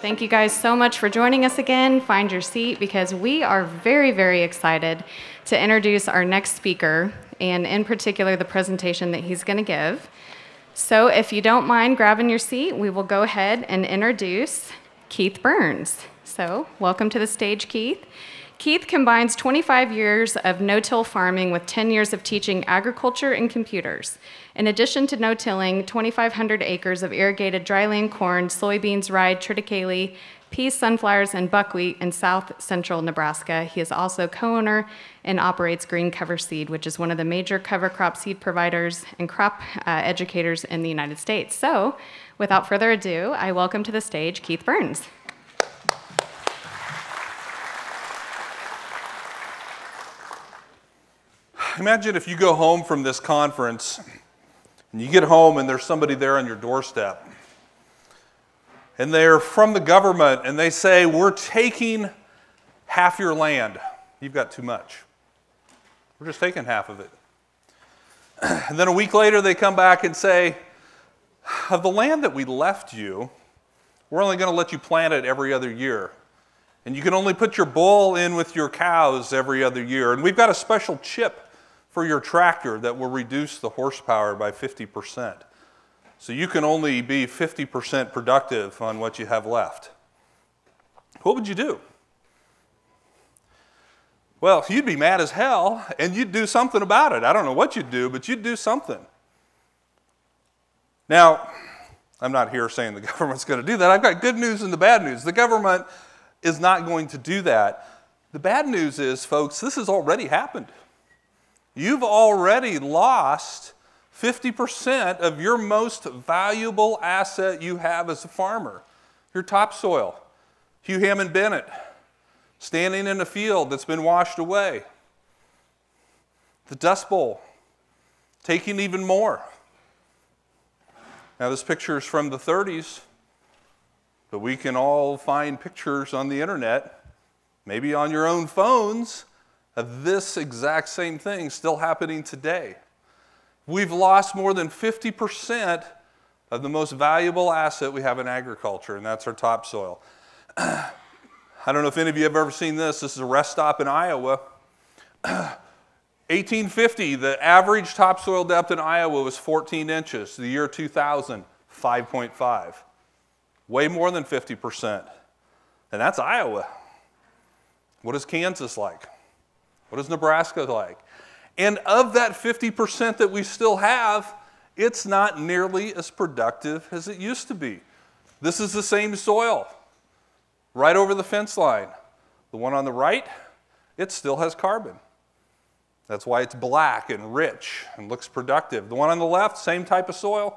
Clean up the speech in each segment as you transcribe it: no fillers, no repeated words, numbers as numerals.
Thank you guys so much for joining us again. Find your seat because we are very, very excited to introduce our next speaker, and in particular the presentation that he's going to give. So if you don't mind grabbing your seat, we will go ahead and introduce Keith Berns. So welcome to the stage, Keith. Keith combines 25 years of no-till farming with 10 years of teaching agriculture and computers. In addition to no-tilling, 2,500 acres of irrigated dryland corn, soybeans, rye, triticale, peas, sunflowers, and buckwheat in south central Nebraska. He is also co-owner and operates Green Cover Seed, which is one of the major cover crop seed providers and crop educators in the United States. So without further ado, I welcome to the stage Keith Berns. Imagine if you go home from this conference and you get home and there's somebody there on your doorstep and they're from the government and they say, we're taking half your land. You've got too much. We're just taking half of it. And then a week later they come back and say, of the land that we left you, we're only going to let you plant it every other year. And you can only put your bull in with your cows every other year. And we've got a special chip for your tractor that will reduce the horsepower by 50%. So you can only be 50% productive on what you have left. What would you do? Well, you'd be mad as hell, and you'd do something about it. I don't know what you'd do, but you'd do something. Now, I'm not here saying the government's going to do that. I've got good news and the bad news. The government is not going to do that. The bad news is, folks, this has already happened. You've already lost 50% of your most valuable asset you have as a farmer, your topsoil. Hugh Hammond Bennett, standing in a field that's been washed away. The Dust Bowl, taking even more. Now this picture is from the 30s, but we can all find pictures on the internet, maybe on your own phones, of this exact same thing still happening today. We've lost more than 50% of the most valuable asset we have in agriculture, and that's our topsoil. I don't know if any of you have ever seen this. This is a rest stop in Iowa. 1850, the average topsoil depth in Iowa was 14 inches. The year 2000, 5.5. Way more than 50%. And that's Iowa. What is Kansas like? What is Nebraska like? And of that 50% that we still have, it's not nearly as productive as it used to be. This is the same soil, right over the fence line. The one on the right, it still has carbon. That's why it's black and rich and looks productive. The one on the left, same type of soil,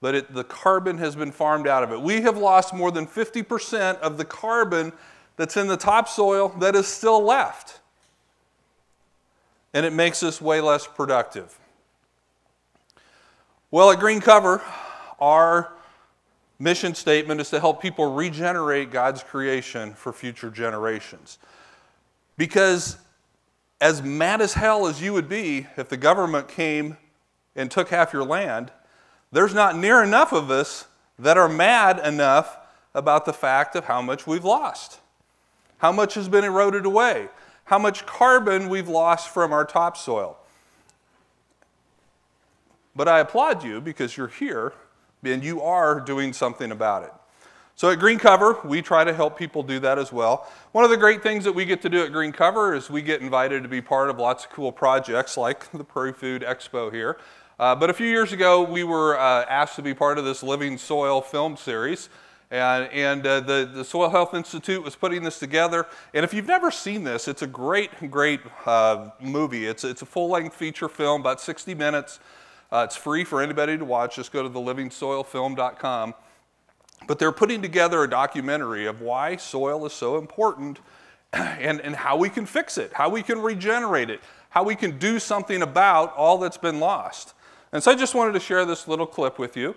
but the carbon has been farmed out of it. We have lost more than 50% of the carbon that's in the topsoil that is still left. And it makes us way less productive. Well, at Green Cover, our mission statement is to help people regenerate God's creation for future generations. Because as mad as hell as you would be if the government came and took half your land, there's not near enough of us that are mad enough about the fact of how much we've lost, how much has been eroded away, how much carbon we've lost from our topsoil. But I applaud you because you're here and you are doing something about it. So at Green Cover, we try to help people do that as well. One of the great things that we get to do at Green Cover is we get invited to be part of lots of cool projects like the Prairie Food Expo here. But a few years ago, we were asked to be part of this Living Soil film series, and the Soil Health Institute was putting this together. And if you've never seen this, it's a great, great movie. It's a full-length feature film, about 60 minutes. It's free for anybody to watch. Just go to thelivingsoilfilm.com. But they're putting together a documentary of why soil is so important and how we can fix it, how we can regenerate it, how we can do something about all that's been lost. And so I just wanted to share this little clip with you.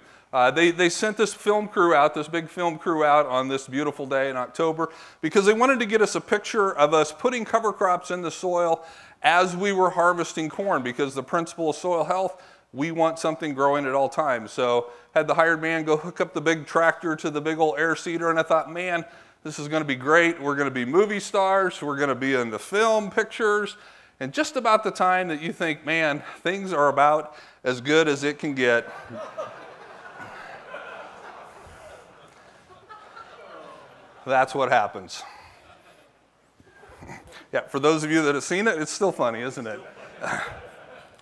They sent this film crew out, this big film crew out on this beautiful day in October because they wanted to get us a picture of us putting cover crops in the soil as we were harvesting corn because the principle of soil health we want something growing at all times. So had the hired man go hook up the big tractor to the big old air seeder, and I thought, man, this is going to be great. We're going to be movie stars. We're going to be in the film pictures. And just about the time that you think, man, things are about as good as it can get, that's what happens. Yeah, for those of you that have seen it, it's still funny, isn't it?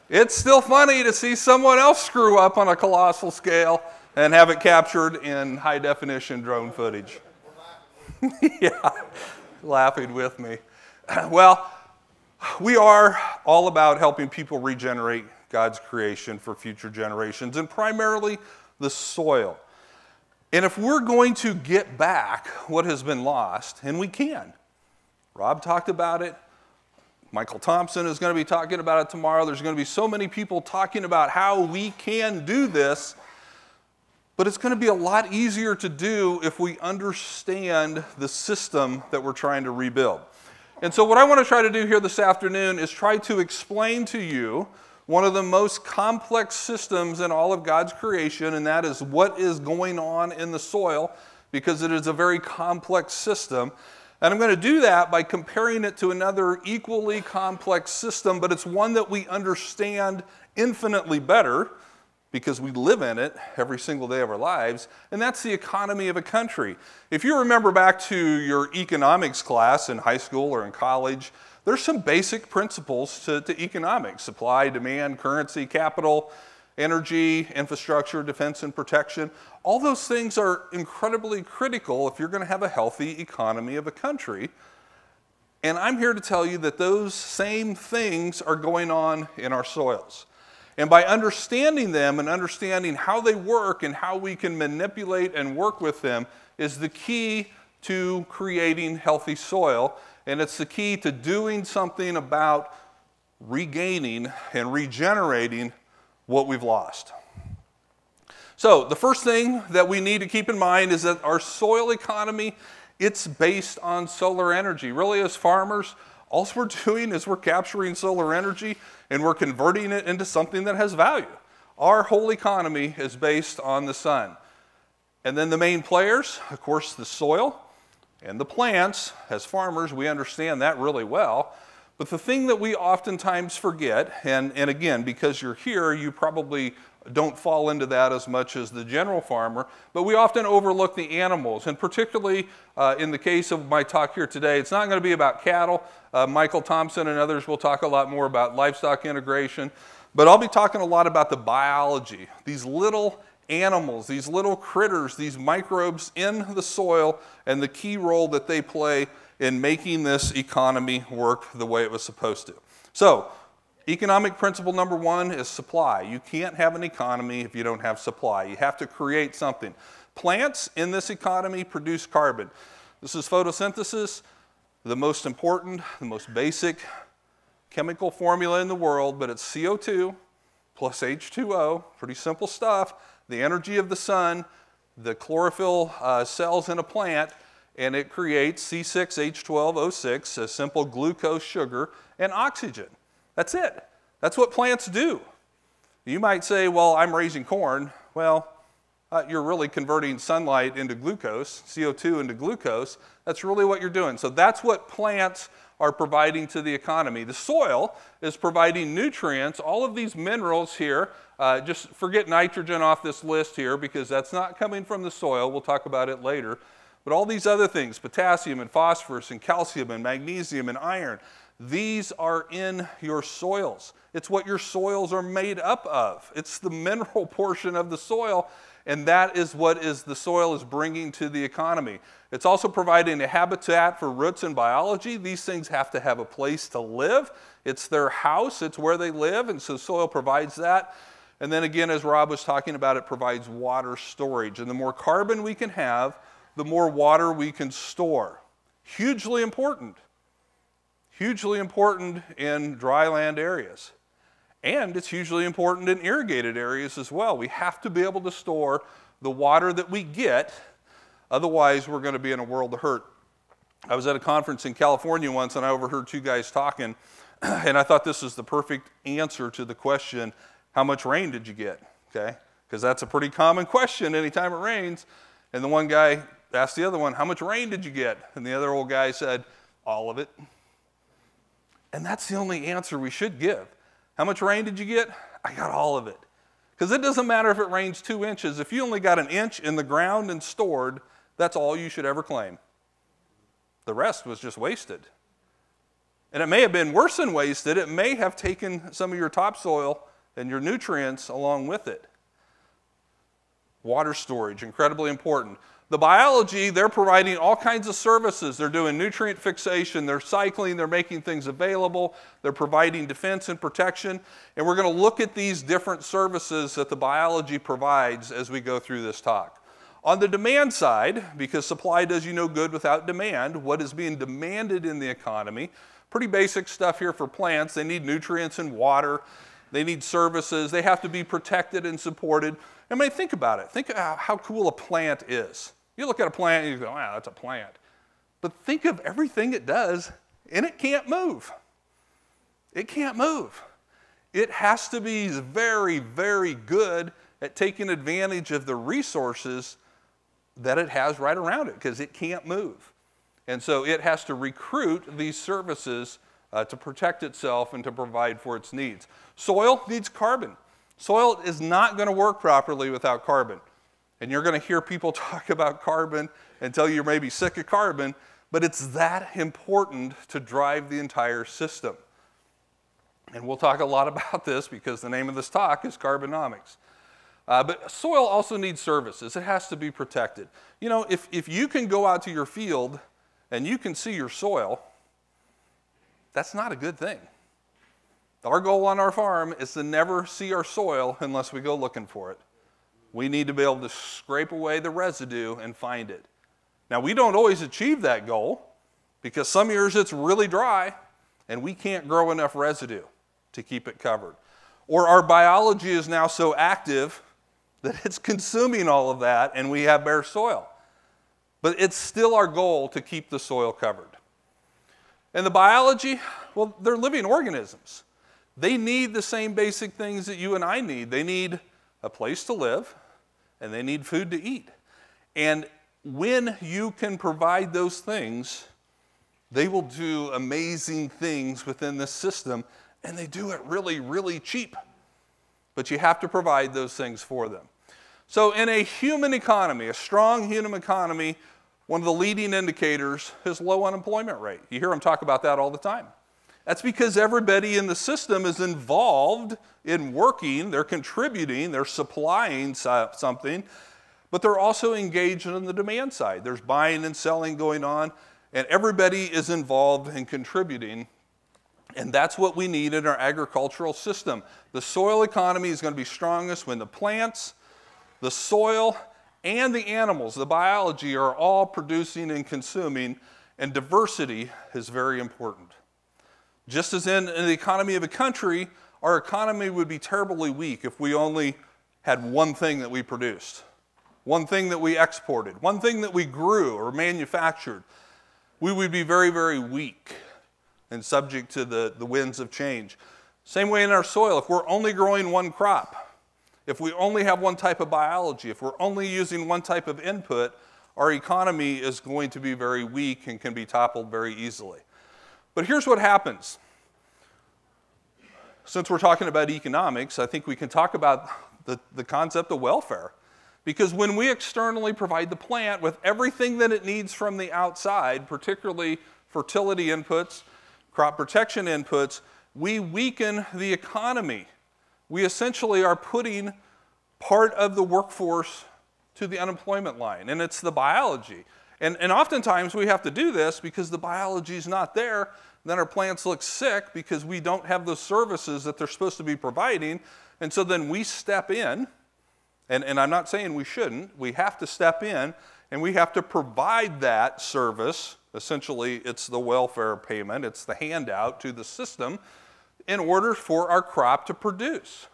It's still funny to see someone else screw up on a colossal scale and have it captured in high-definition drone footage. Yeah, laughing with me. Well, we are all about helping people regenerate God's creation for future generations, and primarily the soil. And if we're going to get back what has been lost, and we can. Rob talked about it. Michael Thompson is going to be talking about it tomorrow. There's going to be so many people talking about how we can do this. But it's going to be a lot easier to do if we understand the system that we're trying to rebuild. And so what I want to try to do here this afternoon is try to explain to you one of the most complex systems in all of God's creation, and that is what is going on in the soil, because it is a very complex system. And I'm going to do that by comparing it to another equally complex system, but it's one that we understand infinitely better, because we live in it every single day of our lives, and that's the economy of a country. If you remember back to your economics class in high school or in college, there's some basic principles to economics: supply, demand, currency, capital, energy, infrastructure, defense and protection. All those things are incredibly critical if you're going to have a healthy economy of a country. And I'm here to tell you that those same things are going on in our soils. And by understanding them and understanding how they work and how we can manipulate and work with them is the key to creating healthy soil. And it's the key to doing something about regaining and regenerating what we've lost. So the first thing that we need to keep in mind is that our soil economy, it's based on solar energy. Really, as farmers, all we're doing is we're capturing solar energy and we're converting it into something that has value. Our whole economy is based on the sun. And then the main players, of course, the soil and the plants. As farmers, we understand that really well. But the thing that we oftentimes forget, and again, because you're here, you probably don't fall into that as much as the general farmer, but we often overlook the animals. And particularly in the case of my talk here today, it's not going to be about cattle. Michael Thompson and others will talk a lot more about livestock integration, but I'll be talking a lot about the biology, these little animals, these little critters, these microbes in the soil, and the key role that they play in making this economy work the way it was supposed to. So, economic principle number one is supply. You can't have an economy if you don't have supply. You have to create something. Plants in this economy produce carbon. This is photosynthesis, the most important, the most basic chemical formula in the world, but it's CO2 plus H2O, pretty simple stuff, the energy of the sun, the chlorophyll cells in a plant, and it creates C6H12O6, a simple glucose sugar, and oxygen. That's it. That's what plants do. You might say, well, I'm raising corn. Well, you're really converting sunlight into glucose, CO2 into glucose. That's really what you're doing. So that's what plants are providing to the economy. The soil is providing nutrients. All of these minerals here, just forget nitrogen off this list here because that's not coming from the soil. We'll talk about it later. But all these other things, potassium and phosphorus and calcium and magnesium and iron, these are in your soils. It's what your soils are made up of. It's the mineral portion of the soil, and that is what is the soil is bringing to the economy. It's also providing a habitat for roots and biology. These things have to have a place to live. It's their house. It's where they live, and so soil provides that. And then again, as Rob was talking about, it provides water storage. And the more carbon we can have, the more water we can store. Hugely important. Hugely important in dry land areas. And it's hugely important in irrigated areas as well. We have to be able to store the water that we get, otherwise we're going to be in a world of hurt. I was at a conference in California once and I overheard two guys talking, and I thought this was the perfect answer to the question, how much rain did you get? Okay, because that's a pretty common question anytime it rains. And the one guy asked the other one, how much rain did you get? And the other old guy said, all of it. And that's the only answer we should give. How much rain did you get? I got all of it. Because it doesn't matter if it rains 2 inches. If you only got 1 inch in the ground and stored, that's all you should ever claim. The rest was just wasted. And it may have been worse than wasted. It may have taken some of your topsoil and your nutrients along with it. Water storage, incredibly important. The biology, they're providing all kinds of services. They're doing nutrient fixation, they're cycling, they're making things available, they're providing defense and protection. And we're going to look at these different services that the biology provides as we go through this talk. On the demand side, because supply does you no good without demand, what is being demanded in the economy? Pretty basic stuff here for plants. They need nutrients and water. They need services. They have to be protected and supported. I mean, think about it. Think about how cool a plant is. You look at a plant and you go, wow, that's a plant. But think of everything it does, and it can't move. It can't move. It has to be very, very good at taking advantage of the resources that it has right around it, because it can't move. And so it has to recruit these services to protect itself and to provide for its needs. Soil needs carbon. Soil is not going to work properly without carbon. And you're going to hear people talk about carbon until you're maybe sick of carbon, but it's that important to drive the entire system. And we'll talk a lot about this because the name of this talk is Carbonomics. But soil also needs services. It has to be protected. You know, if you can go out to your field and you can see your soil, that's not a good thing. Our goal on our farm is to never see our soil unless we go looking for it. We need to be able to scrape away the residue and find it. Now, we don't always achieve that goal because some years it's really dry and we can't grow enough residue to keep it covered. Or our biology is now so active that it's consuming all of that and we have bare soil. But it's still our goal to keep the soil covered. And the biology, well, they're living organisms. They need the same basic things that you and I need. They need a place to live, and they need food to eat. And when you can provide those things, they will do amazing things within the system, and they do it really, really cheap. But you have to provide those things for them. So in a human economy, a strong human economy, one of the leading indicators is low unemployment rate. You hear them talk about that all the time. That's because everybody in the system is involved in working, they're contributing, they're supplying something, but they're also engaged in the demand side. There's buying and selling going on, and everybody is involved in contributing, and that's what we need in our agricultural system. The soil economy is going to be strongest when the plants, the soil, and the animals, the biology, are all producing and consuming, and diversity is very important. Just as in the economy of a country, our economy would be terribly weak if we only had one thing that we produced, one thing that we exported, one thing that we grew or manufactured. We would be very, very weak and subject to the winds of change. Same way in our soil, if we're only growing one crop, if we only have one type of biology, if we're only using one type of input, our economy is going to be very weak and can be toppled very easily. But here's what happens. Since we're talking about economics, I think we can talk about the concept of welfare. Because when we externally provide the plant with everything that it needs from the outside, particularly fertility inputs, crop protection inputs, we weaken the economy. We essentially are putting part of the workforce to the unemployment line, and it's the biology. And oftentimes we have to do this because the biology's not there. Then our plants look sick because we don't have those services that they're supposed to be providing. And so then we step in, and I'm not saying we shouldn't. We have to step in, and we have to provide that service. Essentially, it's the welfare payment. It's the handout to the system in order for our crop to produce.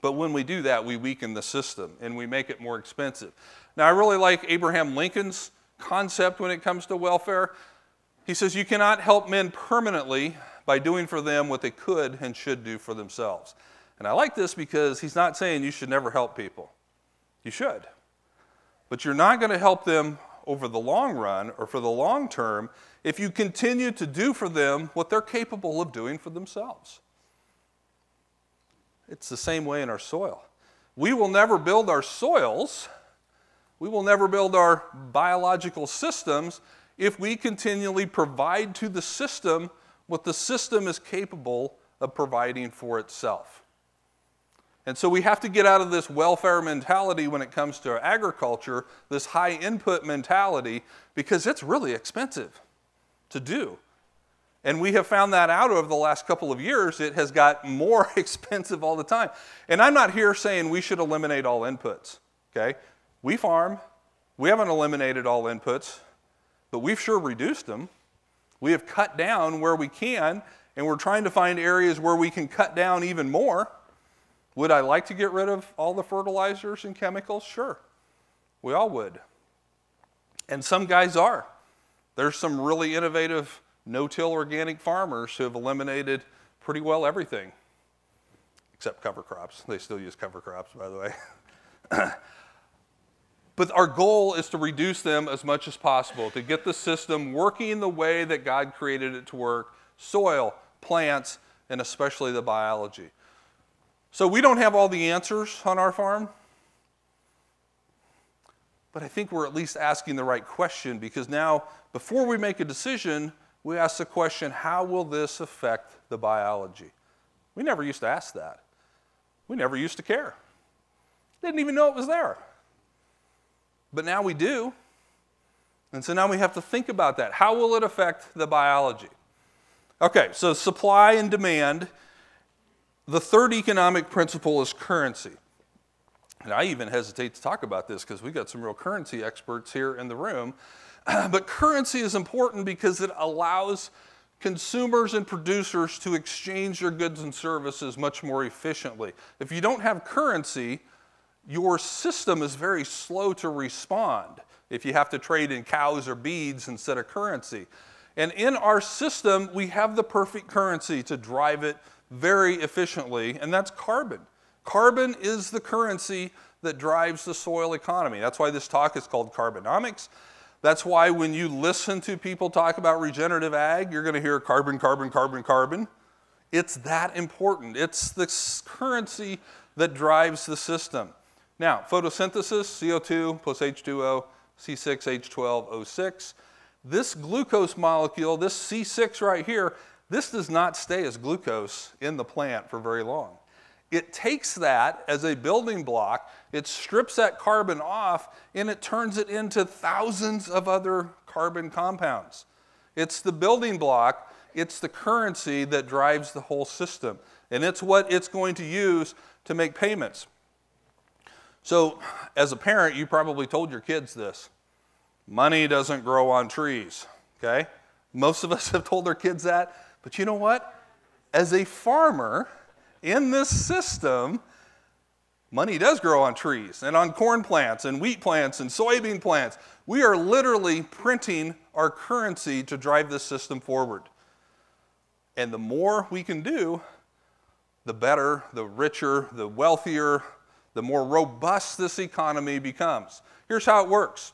But when we do that, we weaken the system, and we make it more expensive. Now, I really like Abraham Lincoln's concept when it comes to welfare. He says, you cannot help men permanently by doing for them what they could and should do for themselves. And I like this because he's not saying you should never help people. You should. But you're not going to help them over the long run or for the long term if you continue to do for them what they're capable of doing for themselves. It's the same way in our soil. We will never build our soils, we will never build our biological systems if we continually provide to the system what the system is capable of providing for itself. And so we have to get out of this welfare mentality when it comes to agriculture, this high input mentality, because it's really expensive to do. And we have found that out over the last couple of years. It has got more expensive all the time. And I'm not here saying we should eliminate all inputs, okay? We farm, we haven't eliminated all inputs, but we've sure reduced them. We have cut down where we can, and we're trying to find areas where we can cut down even more. Would I like to get rid of all the fertilizers and chemicals? Sure, we all would. And some guys are. There's some really innovative no-till organic farmers who have eliminated pretty well everything, except cover crops. They still use cover crops, by the way. But our goal is to reduce them as much as possible, to get the system working the way that God created it to work, soil, plants, and especially the biology. So we don't have all the answers on our farm, but I think we're at least asking the right question, because now, before we make a decision, we ask the question, how will this affect the biology? We never used to ask that. We never used to care. Didn't even know it was there. But now we do, and so now we have to think about that. How will it affect the biology? Okay, so supply and demand. The third economic principle is currency. And I even hesitate to talk about this because we've got some real currency experts here in the room. But currency is important because it allows consumers and producers to exchange their goods and services much more efficiently. If you don't have currency, your system is very slow to respond if you have to trade in cows or beads instead of currency. And in our system, we have the perfect currency to drive it very efficiently, and that's carbon. Carbon is the currency that drives the soil economy. That's why this talk is called Carbonomics. That's why when you listen to people talk about regenerative ag, you're going to hear carbon, carbon, carbon, carbon. It's that important. It's the currency that drives the system. Now, photosynthesis, CO2 plus H2O, C6H12O6. This glucose molecule, this C6 right here, this does not stay as glucose in the plant for very long. It takes that as a building block, it strips that carbon off, and it turns it into thousands of other carbon compounds. It's the building block, it's the currency that drives the whole system, and it's what it's going to use to make payments. So, as a parent, you probably told your kids this. Money doesn't grow on trees, okay? Most of us have told our kids that, but you know what? As a farmer, in this system, money does grow on trees and on corn plants and wheat plants and soybean plants. We are literally printing our currency to drive this system forward. And the more we can do, the better, the richer, the wealthier, the more robust this economy becomes. Here's how it works.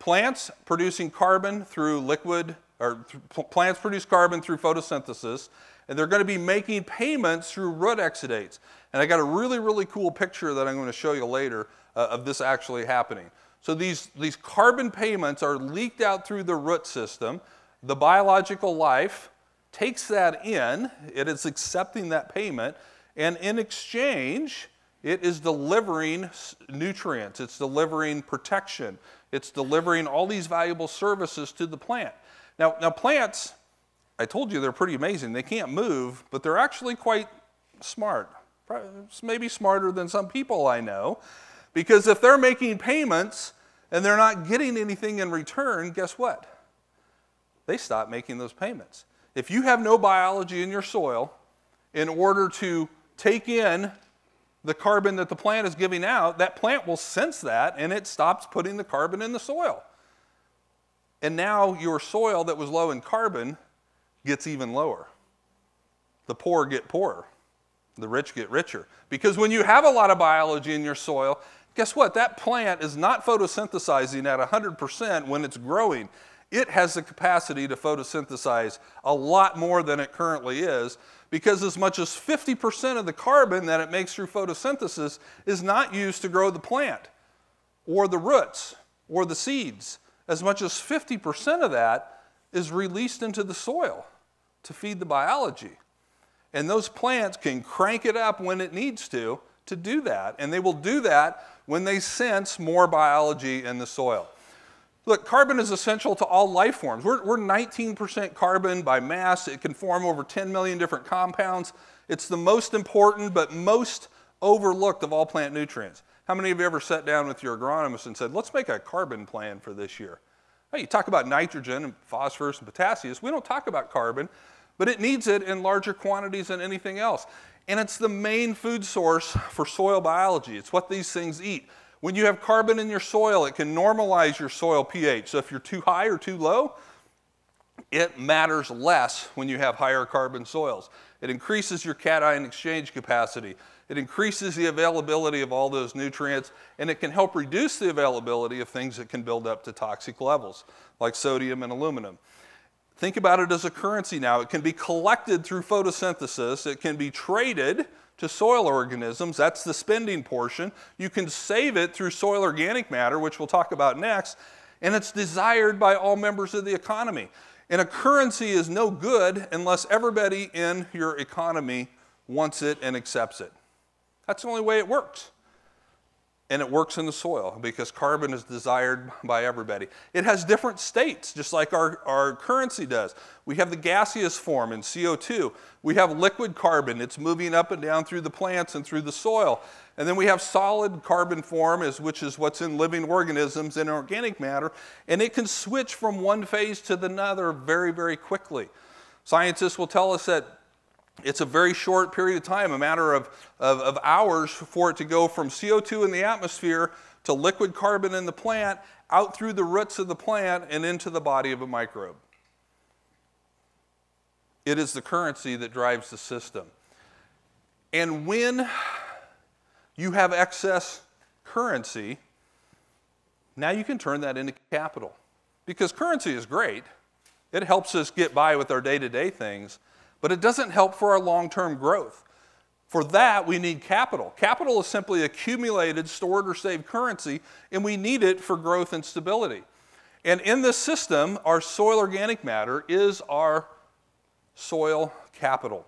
Plants producing carbon through liquid, or plants produce carbon through photosynthesis, and they're going to be making payments through root exudates. And I got a really, really cool picture that I'm going to show you later of this actually happening. So these carbon payments are leaked out through the root system. The biological life takes that in, it is accepting that payment, and in exchange, it is delivering nutrients, it's delivering protection, it's delivering all these valuable services to the plant. Now plants, I told you they're pretty amazing. They can't move, but they're actually quite smart. Maybe smarter than some people I know, because if they're making payments and they're not getting anything in return, guess what? They stop making those payments. If you have no biology in your soil, in order to take in the carbon that the plant is giving out, that plant will sense that and it stops putting the carbon in the soil. And now your soil that was low in carbon gets even lower. The poor get poorer. The rich get richer. Because when you have a lot of biology in your soil, guess what? That plant is not photosynthesizing at 100% when it's growing. It has the capacity to photosynthesize a lot more than it currently is, because as much as 50% of the carbon that it makes through photosynthesis is not used to grow the plant or the roots or the seeds. As much as 50% of that is released into the soil to feed the biology. And those plants can crank it up when it needs to do that. And they will do that when they sense more biology in the soil. Look, carbon is essential to all life forms. We're 19% carbon by mass. It can form over 10 million different compounds. It's the most important but most overlooked of all plant nutrients. How many of you ever sat down with your agronomist and said, let's make a carbon plan for this year? Well, you talk about nitrogen and phosphorus and potassium. We don't talk about carbon, but it needs it in larger quantities than anything else. And it's the main food source for soil biology. It's what these things eat. When you have carbon in your soil, it can normalize your soil pH. So if you're too high or too low, it matters less when you have higher carbon soils. It increases your cation exchange capacity. It increases the availability of all those nutrients, and it can help reduce the availability of things that can build up to toxic levels, like sodium and aluminum. Think about it as a currency now. It can be collected through photosynthesis. It can be traded to soil organisms. That's the spending portion. You can save it through soil organic matter, which we'll talk about next, and it's desired by all members of the economy. And a currency is no good unless everybody in your economy wants it and accepts it. That's the only way it works. And it works in the soil because carbon is desired by everybody. It has different states, just like our currency does. We have the gaseous form in CO2. We have liquid carbon. It's moving up and down through the plants and through the soil. And then we have solid carbon form, which is what's in living organisms and organic matter. And it can switch from one phase to another very, very quickly. Scientists will tell us that it's a very short period of time, a matter of hours, for it to go from CO2 in the atmosphere to liquid carbon in the plant, out through the roots of the plant, and into the body of a microbe. It is the currency that drives the system. And when you have excess currency, now you can turn that into capital. Because currency is great. It helps us get by with our day-to-day things. But it doesn't help for our long-term growth. For that, we need capital. Capital is simply accumulated, stored, or saved currency, and we need it for growth and stability. And in this system, our soil organic matter is our soil capital.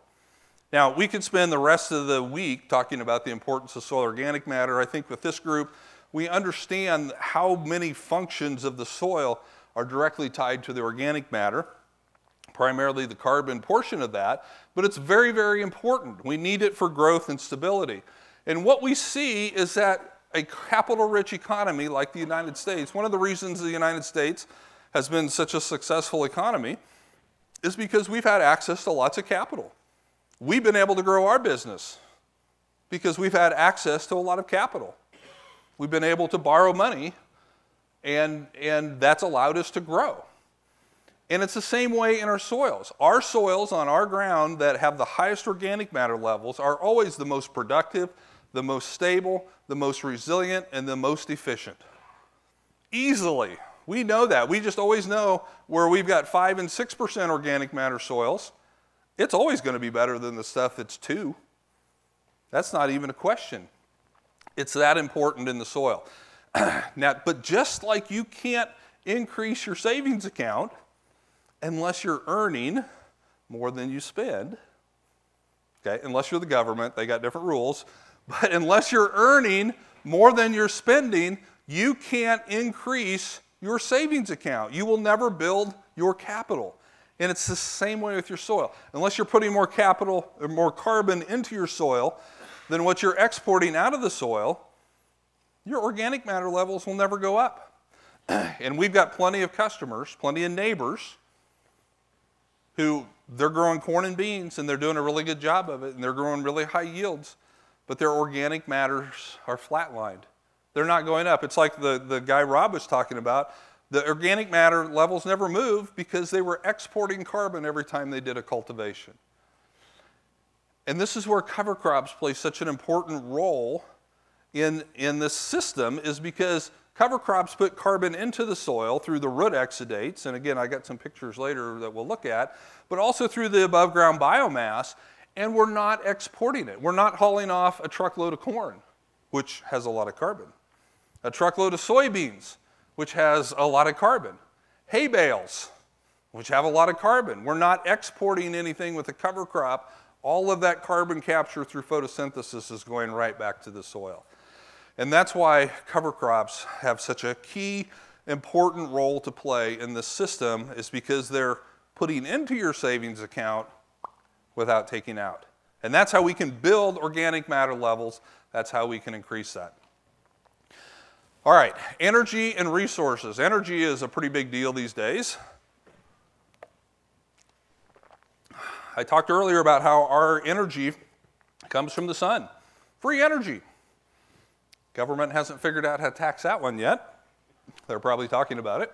Now, we could spend the rest of the week talking about the importance of soil organic matter. I think with this group, we understand how many functions of the soil are directly tied to the organic matter, primarily the carbon portion of that, but it's very, very important. We need it for growth and stability. And what we see is that a capital-rich economy like the United States, one of the reasons the United States has been such a successful economy is because we've had access to lots of capital. We've been able to grow our business because we've had access to a lot of capital. We've been able to borrow money, and that's allowed us to grow. And it's the same way in our soils. Our soils on our ground that have the highest organic matter levels are always the most productive, the most stable, the most resilient, and the most efficient. Easily. We know that. We just always know where we've got 5 and 6% organic matter soils, it's always going to be better than the stuff that's 2. That's not even a question. It's that important in the soil. Now, but just like you can't increase your savings account unless you're earning more than you spend, okay? Unless you're the government, they got different rules. But unless you're earning more than you're spending, you can't increase your savings account. You will never build your capital. And it's the same way with your soil. Unless you're putting more capital or more carbon into your soil than what you're exporting out of the soil, your organic matter levels will never go up. And we've got plenty of customers, plenty of neighbors, who they're growing corn and beans and they're doing a really good job of it and they're growing really high yields, but their organic matters are flatlined. They're not going up. It's like the guy Rob was talking about. The organic matter levels never moved because they were exporting carbon every time they did a cultivation. And this is where cover crops play such an important role in this system, is because cover crops put carbon into the soil through the root exudates, and again, I got some pictures later that we'll look at, but also through the above ground biomass, and we're not exporting it. We're not hauling off a truckload of corn, which has a lot of carbon, a truckload of soybeans, which has a lot of carbon, hay bales, which have a lot of carbon. We're not exporting anything with a cover crop. All of that carbon capture through photosynthesis is going right back to the soil. And that's why cover crops have such a key, important role to play in this system, is because they're putting into your savings account without taking out. And that's how we can build organic matter levels. That's how we can increase that. All right, energy and resources. Energy is a pretty big deal these days. I talked earlier about how our energy comes from the sun. Free energy. Government hasn't figured out how to tax that one yet. They're probably talking about it.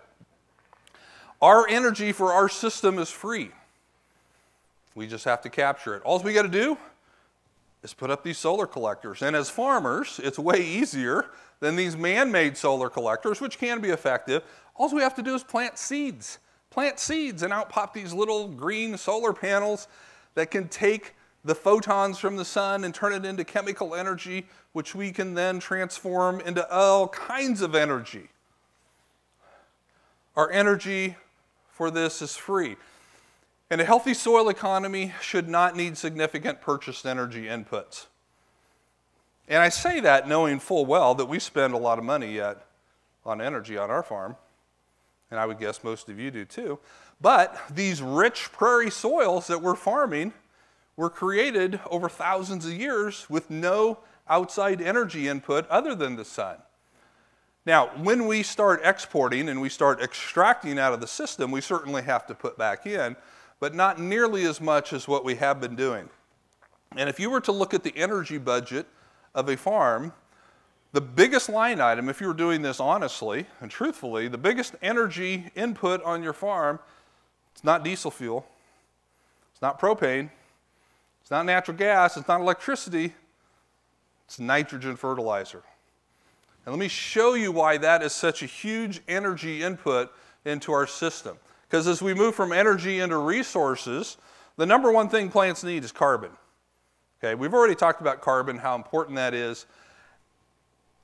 Our energy for our system is free. We just have to capture it. All we got to do is put up these solar collectors. And as farmers, it's way easier than these man-made solar collectors, which can be effective. All we have to do is plant seeds. Plant seeds, and out pop these little green solar panels that can take the photons from the sun and turn it into chemical energy, which we can then transform into all kinds of energy. Our energy for this is free. And a healthy soil economy should not need significant purchased energy inputs. And I say that knowing full well that we spend a lot of money yet on energy on our farm, and I would guess most of you do too. But these rich prairie soils that we're farming were created over thousands of years with no outside energy input other than the sun. Now, when we start exporting and we start extracting out of the system, we certainly have to put back in, but not nearly as much as what we have been doing. And if you were to look at the energy budget of a farm, the biggest line item, if you were doing this honestly and truthfully, the biggest energy input on your farm, it's not diesel fuel, it's not propane, it's not natural gas, it's not electricity, it's nitrogen fertilizer. And let me show you why that is such a huge energy input into our system. Because as we move from energy into resources, the number one thing plants need is carbon. Okay, we've already talked about carbon, how important that is.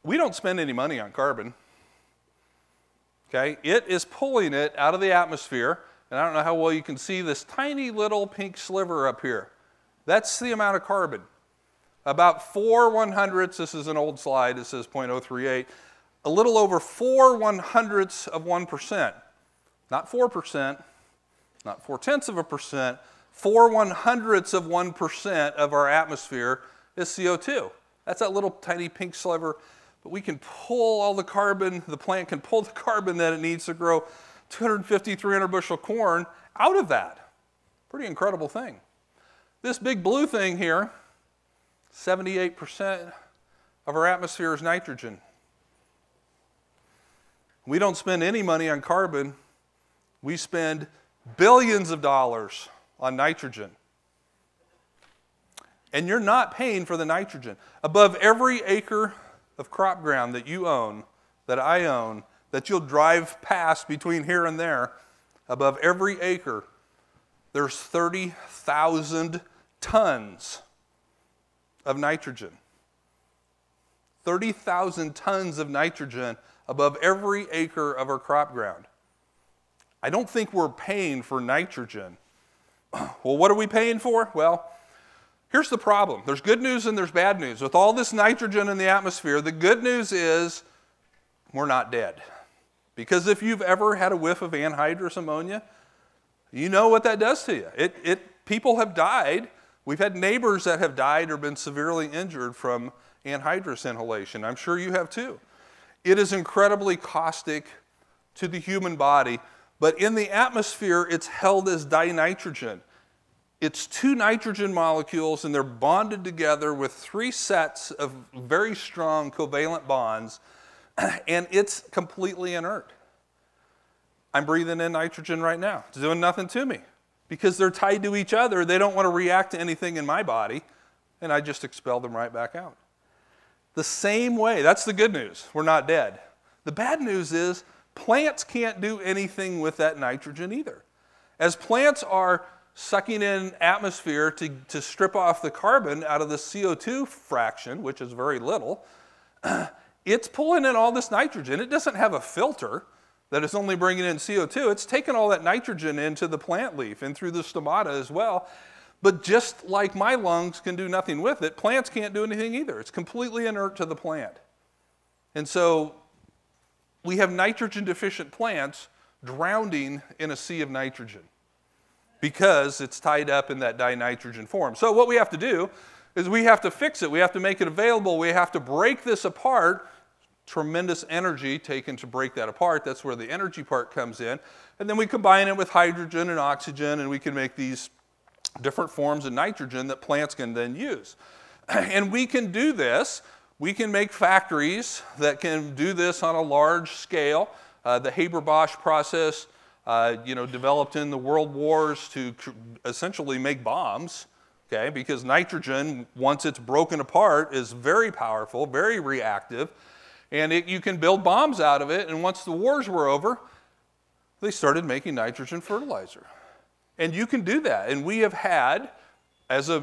We don't spend any money on carbon. Okay, it is pulling it out of the atmosphere, and I don't know how well you can see this tiny little pink sliver up here. That's the amount of carbon. About 4/100ths, this is an old slide, it says 0.038, a little over 4/100ths of 1%. Not 4%, not 0.4%, 4/100ths of 1% of our atmosphere is CO2. That's that little tiny pink sliver, but we can pull all the carbon, the plant can pull the carbon that it needs to grow 250, 300 bushel corn out of that. Pretty incredible thing. This big blue thing here, 78% of our atmosphere is nitrogen. We don't spend any money on carbon. We spend billions of dollars on nitrogen. And you're not paying for the nitrogen. Above every acre of crop ground that you own, that I own, that you'll drive past between here and there, above every acre, there's 30,000 tons of nitrogen. 30,000 tons of nitrogen above every acre of our crop ground. I don't think we're paying for nitrogen. Well, what are we paying for? Well, here's the problem. There's good news and there's bad news. With all this nitrogen in the atmosphere, the good news is we're not dead. Because if you've ever had a whiff of anhydrous ammonia, you know what that does to you. People have died. We've had neighbors that have died or been severely injured from anhydrous inhalation. I'm sure you have too. It is incredibly caustic to the human body. But in the atmosphere, it's held as dinitrogen. It's two nitrogen molecules, and they're bonded together with three sets of very strong covalent bonds, and it's completely inert. I'm breathing in nitrogen right now. It's doing nothing to me because they're tied to each other. They don't want to react to anything in my body. and I just expelled them right back out. The same way, that's the good news, we're not dead. The bad news is plants can't do anything with that nitrogen either. As plants are sucking in atmosphere to strip off the carbon out of the CO2 fraction, which is very little, it's pulling in all this nitrogen. It doesn't have a filter that is only bringing in CO2. It's taking all that nitrogen into the plant leaf and through the stomata as well. But just like my lungs can do nothing with it, plants can't do anything either. It's completely inert to the plant. And so we have nitrogen-deficient plants drowning in a sea of nitrogen, because it's tied up in that dinitrogen form. So what we have to do is we have to fix it. We have to make it available. We have to break this apart. Tremendous energy taken to break that apart. That's where the energy part comes in. And then we combine it with hydrogen and oxygen, and we can make these different forms of nitrogen that plants can then use. And we can do this. We can make factories that can do this on a large scale. The Haber-Bosch process developed in the World Wars to essentially make bombs, okay? Because nitrogen, once it's broken apart, is very powerful, very reactive, and you can build bombs out of it. And once the wars were over, they started making nitrogen fertilizer. And you can do that. And we have had, as a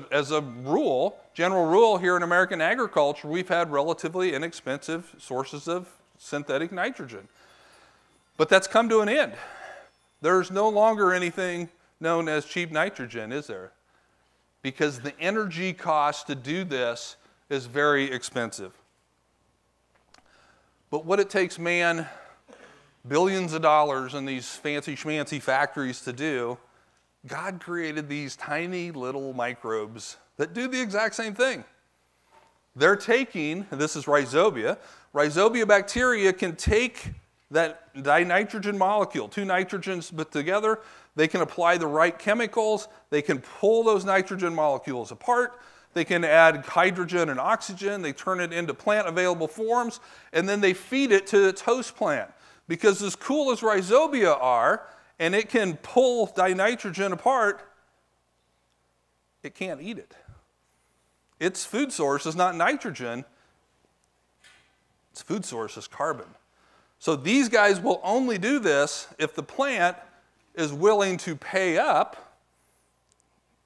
rule, general rule here in American agriculture, we've had relatively inexpensive sources of synthetic nitrogen. But that's come to an end. There's no longer anything known as cheap nitrogen, is there? Because the energy cost to do this is very expensive. But what it takes man billions of dollars in these fancy schmancy factories to do, God created these tiny little microbes that do the exact same thing. They're taking, and this is rhizobia, rhizobia bacteria can take that dinitrogen molecule, two nitrogens put together, they can apply the right chemicals, they can pull those nitrogen molecules apart, they can add hydrogen and oxygen, they turn it into plant available forms, and then they feed it to its host plant. Because as cool as rhizobia are, and it can pull dinitrogen apart, it can't eat it. Its food source is not nitrogen, its food source is carbon. So these guys will only do this if the plant is willing to pay up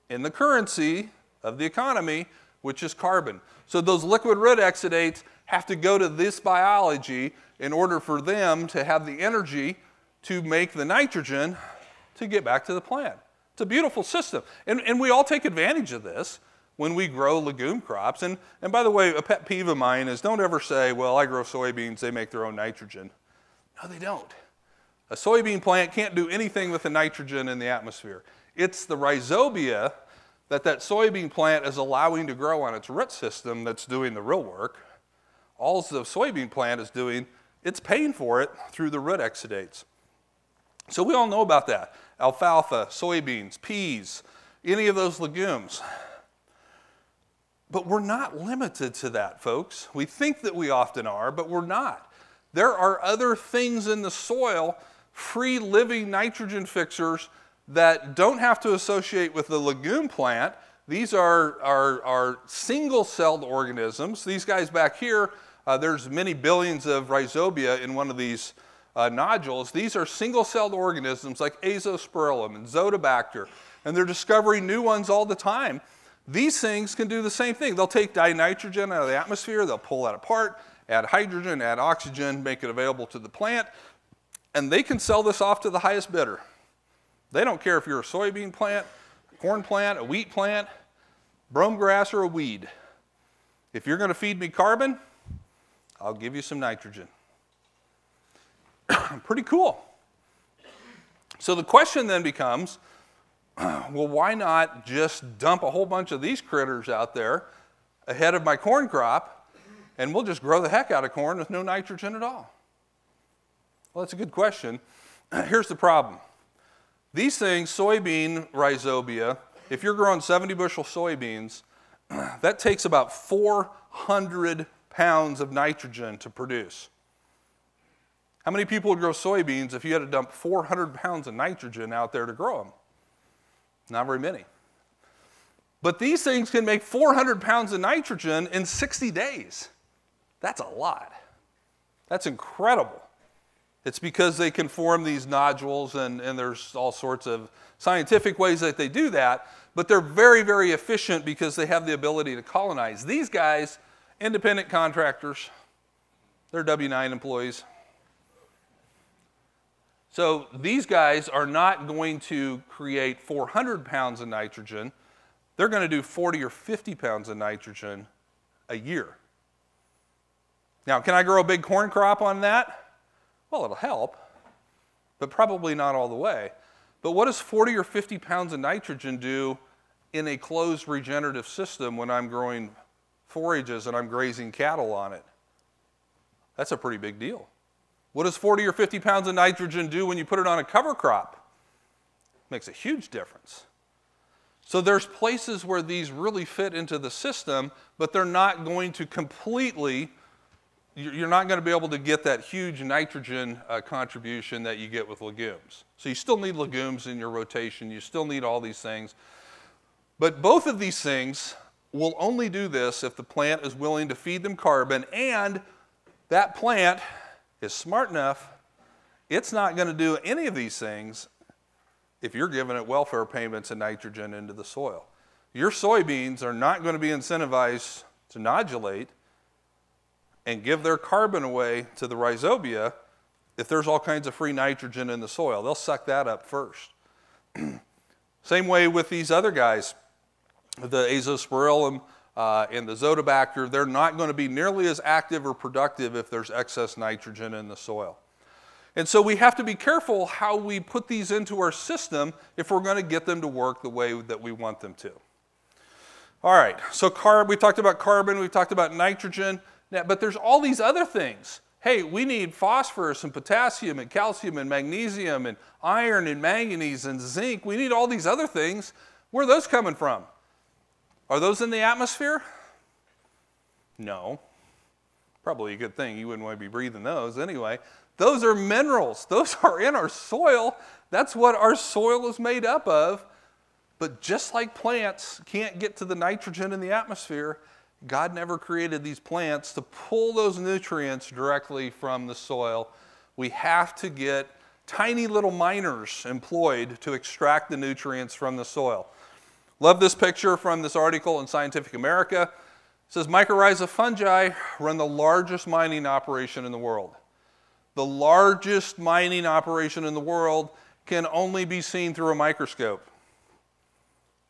in the currency of the economy, which is carbon. So those liquid root exudates have to go to this biology in order for them to have the energy to make the nitrogen to get back to the plant. It's a beautiful system. And we all take advantage of this when we grow legume crops. And by the way, a pet peeve of mine is don't ever say, well, I grow soybeans, they make their own nitrogen. No, they don't. A soybean plant can't do anything with the nitrogen in the atmosphere. It's the rhizobia that soybean plant is allowing to grow on its root system that's doing the real work. All the soybean plant is doing, it's paying for it through the root exudates. So we all know about that. Alfalfa, soybeans, peas, any of those legumes. But we're not limited to that, folks. We think that we often are, but we're not. There are other things in the soil, free living nitrogen fixers that don't have to associate with the legume plant. These are single-celled organisms. These guys back here, there's many billions of rhizobia in one of these nodules. These are single-celled organisms like Azospirillum and Zotobacter, and they're discovering new ones all the time. These things can do the same thing. They'll take dinitrogen out of the atmosphere, they'll pull that apart, add hydrogen, add oxygen, make it available to the plant, and they can sell this off to the highest bidder. They don't care if you're a soybean plant, a corn plant, a wheat plant, brome grass, or a weed. If you're going to feed me carbon, I'll give you some nitrogen. Pretty cool. So the question then becomes, well, why not just dump a whole bunch of these critters out there ahead of my corn crop, and we'll just grow the heck out of corn with no nitrogen at all? Well, that's a good question. Here's the problem. These things, soybean rhizobia, if you're growing 70 bushel soybeans, that takes about 400 pounds of nitrogen to produce. How many people would grow soybeans if you had to dump 400 pounds of nitrogen out there to grow them? Not very many. But these things can make 400 pounds of nitrogen in 60 days. That's a lot. That's incredible. It's because they can form these nodules, and there's all sorts of scientific ways that they do that, but they're very, very efficient because they have the ability to colonize. These guys, independent contractors, they're W-9 employees. So these guys are not going to create 400 pounds of nitrogen. They're going to do 40 or 50 pounds of nitrogen a year. Now, can I grow a big corn crop on that? Well, it'll help, but probably not all the way. But what does 40 or 50 pounds of nitrogen do in a closed regenerative system when I'm growing forages and I'm grazing cattle on it? That's a pretty big deal. What does 40 or 50 pounds of nitrogen do when you put it on a cover crop? Makes a huge difference. So there's places where these really fit into the system, but they're not going to completely. You're not going to be able to get that huge nitrogen contribution that you get with legumes. So you still need legumes in your rotation. You still need all these things. But both of these things will only do this if the plant is willing to feed them carbon, and that plant is smart enough. It's not going to do any of these things if you're giving it welfare payments and nitrogen into the soil. Your soybeans are not going to be incentivized to nodulate and give their carbon away to the rhizobia if there's all kinds of free nitrogen in the soil. They'll suck that up first. Same way with these other guys, the Azospirillum and the Zotobacter, they're not going to be nearly as active or productive if there's excess nitrogen in the soil. And so we have to be careful how we put these into our system if we're going to get them to work the way that we want them to. All right, so we talked about carbon, we talked about nitrogen. Now, but there's all these other things. Hey, we need phosphorus and potassium and calcium and magnesium and iron and manganese and zinc. We need all these other things. Where are those coming from? Are those in the atmosphere? No. Probably a good thing. You wouldn't want to be breathing those anyway. Those are minerals. Those are in our soil. That's what our soil is made up of. But just like plants can't get to the nitrogen in the atmosphere, God never created these plants to pull those nutrients directly from the soil. We have to get tiny little miners employed to extract the nutrients from the soil. Love this picture from this article in Scientific American. It says, mycorrhizae fungi run the largest mining operation in the world. The largest mining operation in the world can only be seen through a microscope.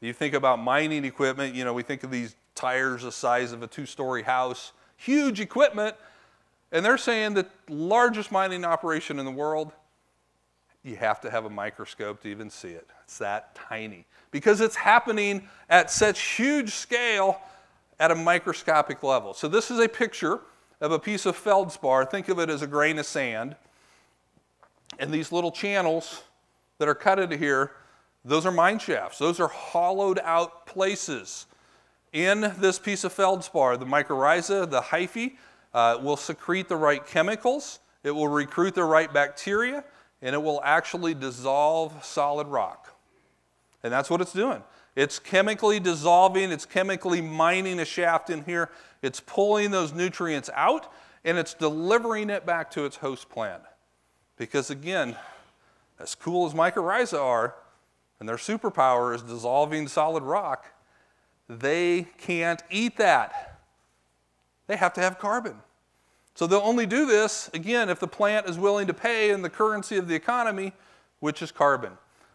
You think about mining equipment, you know, we think of these tires the size of a two-story house, huge equipment, and they're saying the largest mining operation in the world, you have to have a microscope to even see it. It's that tiny. Because it's happening at such huge scale at a microscopic level. So this is a picture of a piece of feldspar. Think of it as a grain of sand. And these little channels that are cut into here, those are mine shafts. Those are hollowed out places. In this piece of feldspar, the mycorrhiza, the hyphae, will secrete the right chemicals, it will recruit the right bacteria, and it will actually dissolve solid rock. And that's what it's doing. It's chemically dissolving, it's chemically mining a shaft in here, it's pulling those nutrients out, and it's delivering it back to its host plant. Because again, as cool as mycorrhiza are, and their superpower is dissolving solid rock, they can't eat that. They have to have carbon. So they'll only do this, again, if the plant is willing to pay in the currency of the economy, which is carbon.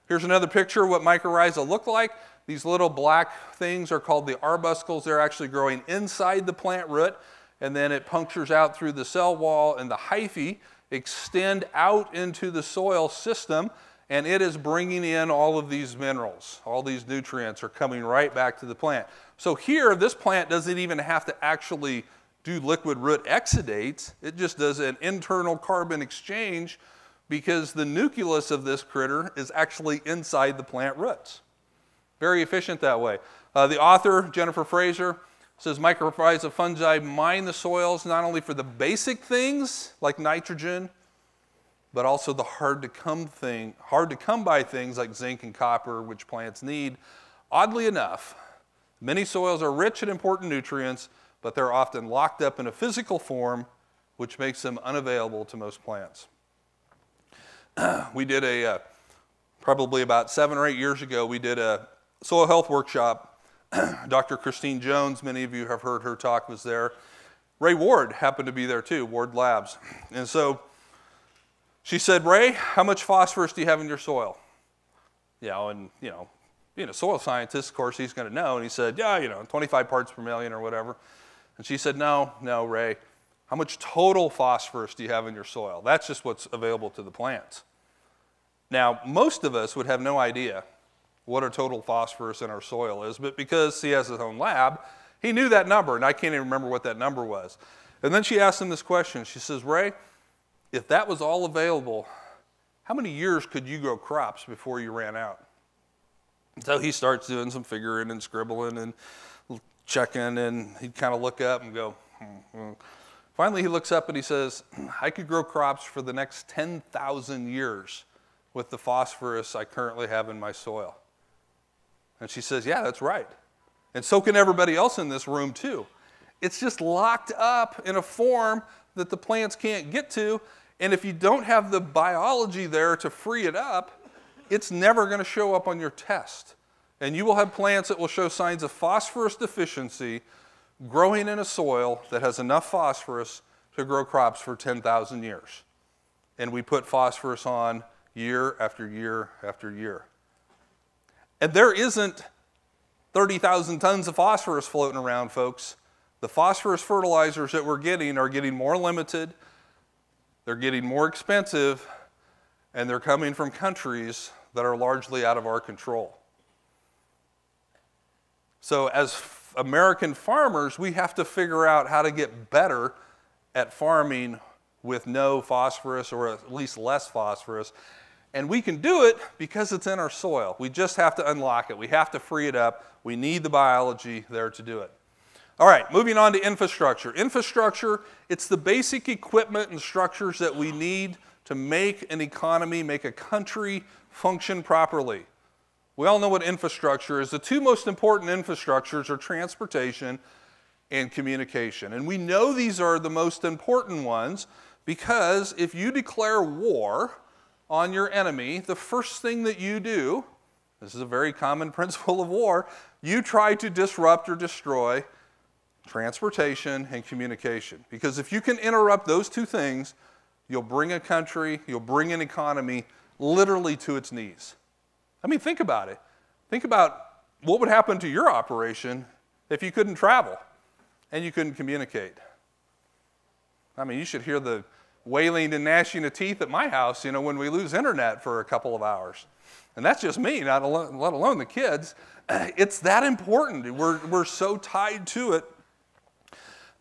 Here's another picture of what mycorrhizae look like. These little black things are called the arbuscles. They're actually growing inside the plant root, and then it punctures out through the cell wall, and the hyphae extend out into the soil system. And it is bringing in all of these minerals. All these nutrients are coming right back to the plant. So here, this plant doesn't even have to actually do liquid root exudates. It just does an internal carbon exchange because the nucleus of this critter is actually inside the plant roots. Very efficient that way. The author, Jennifer Fraser, says mycorrhizae fungi mine the soils not only for the basic things like nitrogen, but also the hard to come by things like zinc and copper, which plants need. Oddly enough, Many soils are rich in important nutrients, but they're often locked up in a physical form, which makes them unavailable to most plants. We did a, probably about 7 or 8 years ago, we did a soil health workshop. Dr. Christine Jones, many of you have heard her talk, was there. Ray Ward happened to be there too, Ward Labs. And so she said, Ray, how much phosphorus do you have in your soil? You know, and you know, being a soil scientist, of course, he's going to know. And he said, yeah, you know, 25 parts per million or whatever. And she said, no, no, Ray, how much total phosphorus do you have in your soil? That's just what's available to the plants. Now, most of us would have no idea what our total phosphorus in our soil is, but because he has his own lab, he knew that number, and I can't even remember what that number was. And then she asked him this question. She says, Ray, if that was all available, how many years could you grow crops before you ran out? So he starts doing some figuring and scribbling and checking, and he'd kind of look up and go, mm-hmm. Finally, he looks up and he says, I could grow crops for the next 10,000 years with the phosphorus I currently have in my soil. And she says, yeah, that's right. And so can everybody else in this room, too. It's just locked up in a form that the plants can't get to. And if you don't have the biology there to free it up, it's never going to show up on your test. And you will have plants that will show signs of phosphorus deficiency growing in a soil that has enough phosphorus to grow crops for 10,000 years. And we put phosphorus on year after year after year. And there isn't 30,000 tons of phosphorus floating around, folks. The phosphorus fertilizers that we're getting are getting more limited, they're getting more expensive, and they're coming from countries that are largely out of our control. So as American farmers, we have to figure out how to get better at farming with no phosphorus, or at least less phosphorus. And we can do it because it's in our soil. We just have to unlock it. We have to free it up. We need the biology there to do it. All right, moving on to infrastructure. Infrastructure, it's the basic equipment and structures that we need to make an economy, make a country function properly. We all know what infrastructure is. The two most important infrastructures are transportation and communication. And we know these are the most important ones because if you declare war on your enemy, the first thing that you do, this is a very common principle of war, you try to disrupt or destroy transportation and communication. Because if you can interrupt those two things, you'll bring a country, you'll bring an economy literally to its knees. I mean, think about it. Think about what would happen to your operation if you couldn't travel and you couldn't communicate. I mean, you should hear the wailing and gnashing of teeth at my house, you know, when we lose internet for a couple of hours. And that's just me, not alone, let alone the kids. It's that important. We're so tied to it.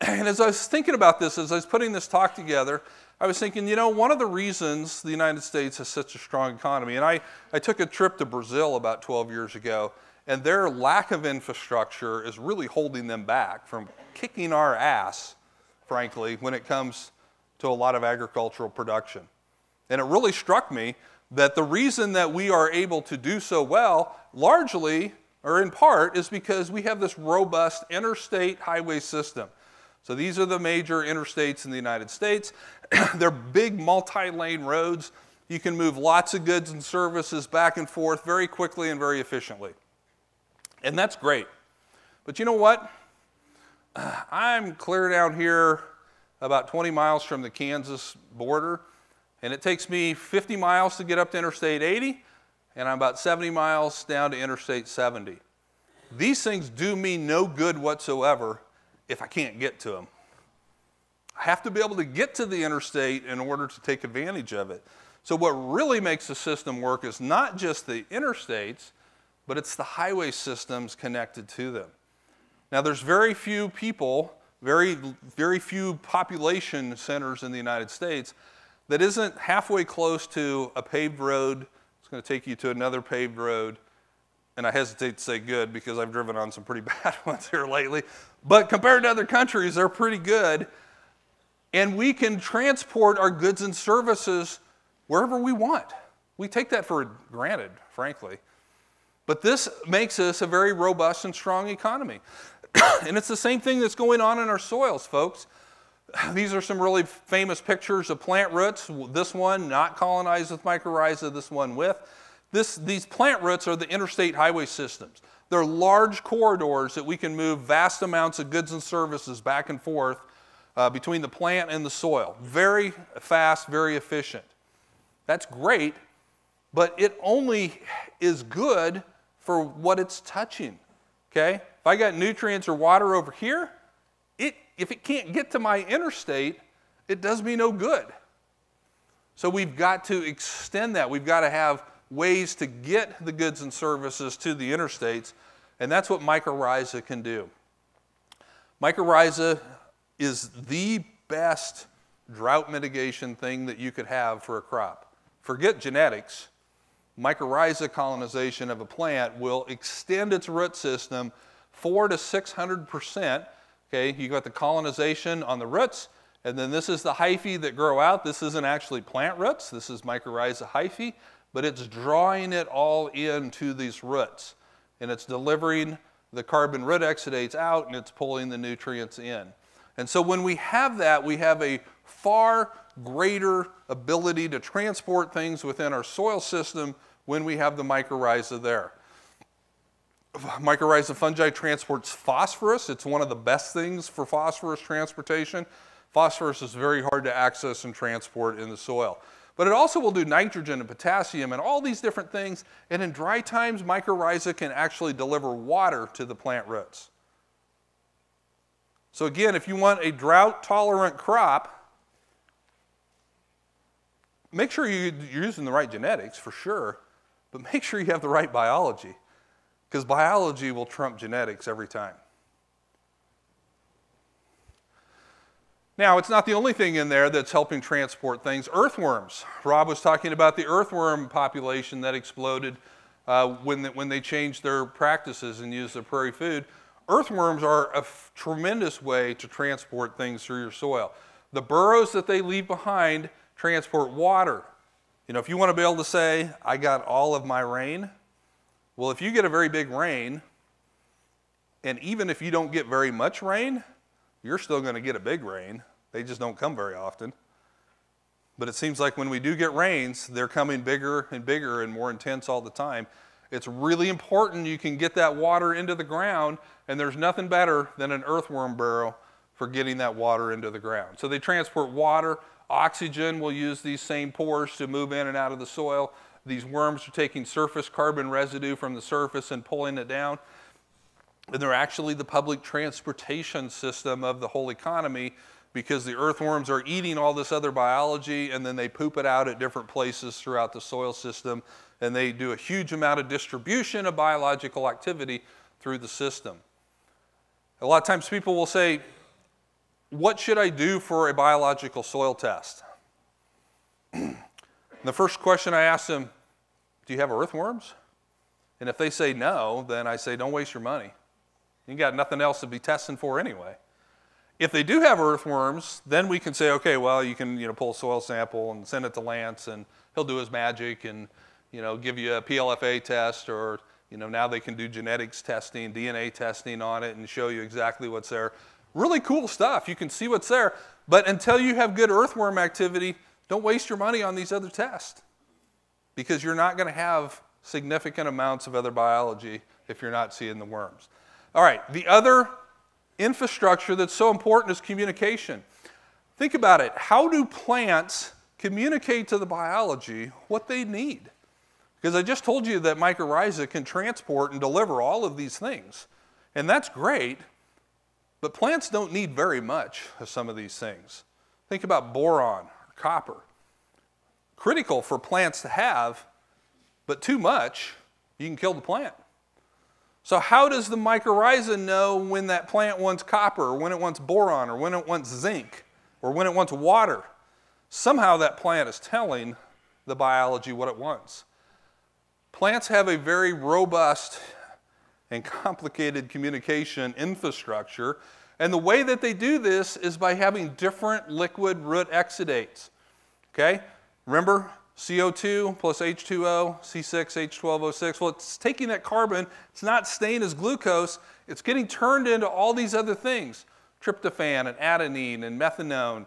And as I was thinking about this, as I was putting this talk together, I was thinking, you know, one of the reasons the United States has such a strong economy, and I took a trip to Brazil about 12 years ago, and their lack of infrastructure is really holding them back from kicking our ass, frankly, when it comes to a lot of agricultural production. And it really struck me that the reason that we are able to do so well, largely, or in part, is because we have this robust interstate highway system. So these are the major interstates in the United States. They're big multi-lane roads. You can move lots of goods and services back and forth very quickly and very efficiently. And that's great. But you know what? I'm clear down here about 20 miles from the Kansas border, and it takes me 50 miles to get up to Interstate 80, and I'm about 70 miles down to Interstate 70. These things do me no good whatsoever if I can't get to them. I have to be able to get to the interstate in order to take advantage of it. So what really makes the system work is not just the interstates, but it's the highway systems connected to them. Now there's very few people, very few population centers in the United States that isn't halfway close to a paved road. It's going to take you to another paved road. And I hesitate to say good because I've driven on some pretty bad ones here lately. But compared to other countries, they're pretty good. And we can transport our goods and services wherever we want. We take that for granted, frankly. But this makes us a very robust and strong economy. And it's the same thing that's going on in our soils, folks. These are some really famous pictures of plant roots. This one not colonized with mycorrhiza, this one with. These plant roots are the interstate highway systems. They're large corridors that we can move vast amounts of goods and services back and forth between the plant and the soil. Very fast, very efficient. That's great, but it only is good for what it's touching, okay? If I got nutrients or water over here, if it can't get to my interstate, it does me no good. So we've got to extend that. We've got to have ways to get the goods and services to the interstates, and that's what mycorrhiza can do. Mycorrhiza is the best drought mitigation thing that you could have for a crop. Forget genetics. Mycorrhiza colonization of a plant will extend its root system 400 to 600%. Okay, you got the colonization on the roots, and then this is the hyphae that grow out. This isn't actually plant roots. This is mycorrhiza hyphae, but it's drawing it all into these roots, and it's delivering the carbon root exudates out, and it's pulling the nutrients in. And so when we have that, we have a far greater ability to transport things within our soil system when we have the mycorrhiza there. Mycorrhiza fungi transports phosphorus. It's one of the best things for phosphorus transportation. Phosphorus is very hard to access and transport in the soil. But it also will do nitrogen and potassium and all these different things. And in dry times, mycorrhiza can actually deliver water to the plant roots. So again, if you want a drought-tolerant crop, make sure you're using the right genetics, for sure, but make sure you have the right biology, because biology will trump genetics every time. Now, it's not the only thing in there that's helping transport things. Earthworms. Rob was talking about the earthworm population that exploded when they changed their practices and used their prairie food. Earthworms are a tremendous way to transport things through your soil. The burrows that they leave behind transport water. You know, if you want to be able to say, I got all of my rain, well, if you get a very big rain, and even if you don't get very much rain, you're still going to get a big rain. They just don't come very often. But it seems like when we do get rains, they're coming bigger and bigger and more intense all the time. It's really important you can get that water into the ground, and there's nothing better than an earthworm burrow for getting that water into the ground. So they transport water. Oxygen will use these same pores to move in and out of the soil. These worms are taking surface carbon residue from the surface and pulling it down. And they're actually the public transportation system of the whole economy, because the earthworms are eating all this other biology, and then they poop it out at different places throughout the soil system, and they do a huge amount of distribution of biological activity through the system. A lot of times people will say, what should I do for a biological soil test? And the first question I ask them, do you have earthworms? And if they say no, then I say, don't waste your money. You got nothing else to be testing for anyway. If they do have earthworms, then we can say, okay, well, you can pull a soil sample and send it to Lance, and he'll do his magic and give you a PLFA test, or now they can do genetics testing, DNA testing on it, and show you exactly what's there. Really cool stuff. You can see what's there. But until you have good earthworm activity, don't waste your money on these other tests, because you're not going to have significant amounts of other biology if you're not seeing the worms. All right, the other infrastructure that's so important is communication. Think about it. How do plants communicate to the biology what they need? Because I just told you that mycorrhiza can transport and deliver all of these things, and that's great, but plants don't need very much of some of these things. Think about boron. Copper. Critical for plants to have, but too much, you can kill the plant. So how does the mycorrhiza know when that plant wants copper, or when it wants boron, or when it wants zinc, or when it wants water? Somehow that plant is telling the biology what it wants. Plants have a very robust and complicated communication infrastructure. And the way that they do this is by having different liquid root exudates, okay? Remember, CO2 plus H2O, C6H12O6. Well, it's taking that carbon, it's not staying as glucose, it's getting turned into all these other things. Tryptophan and adenine and methanone,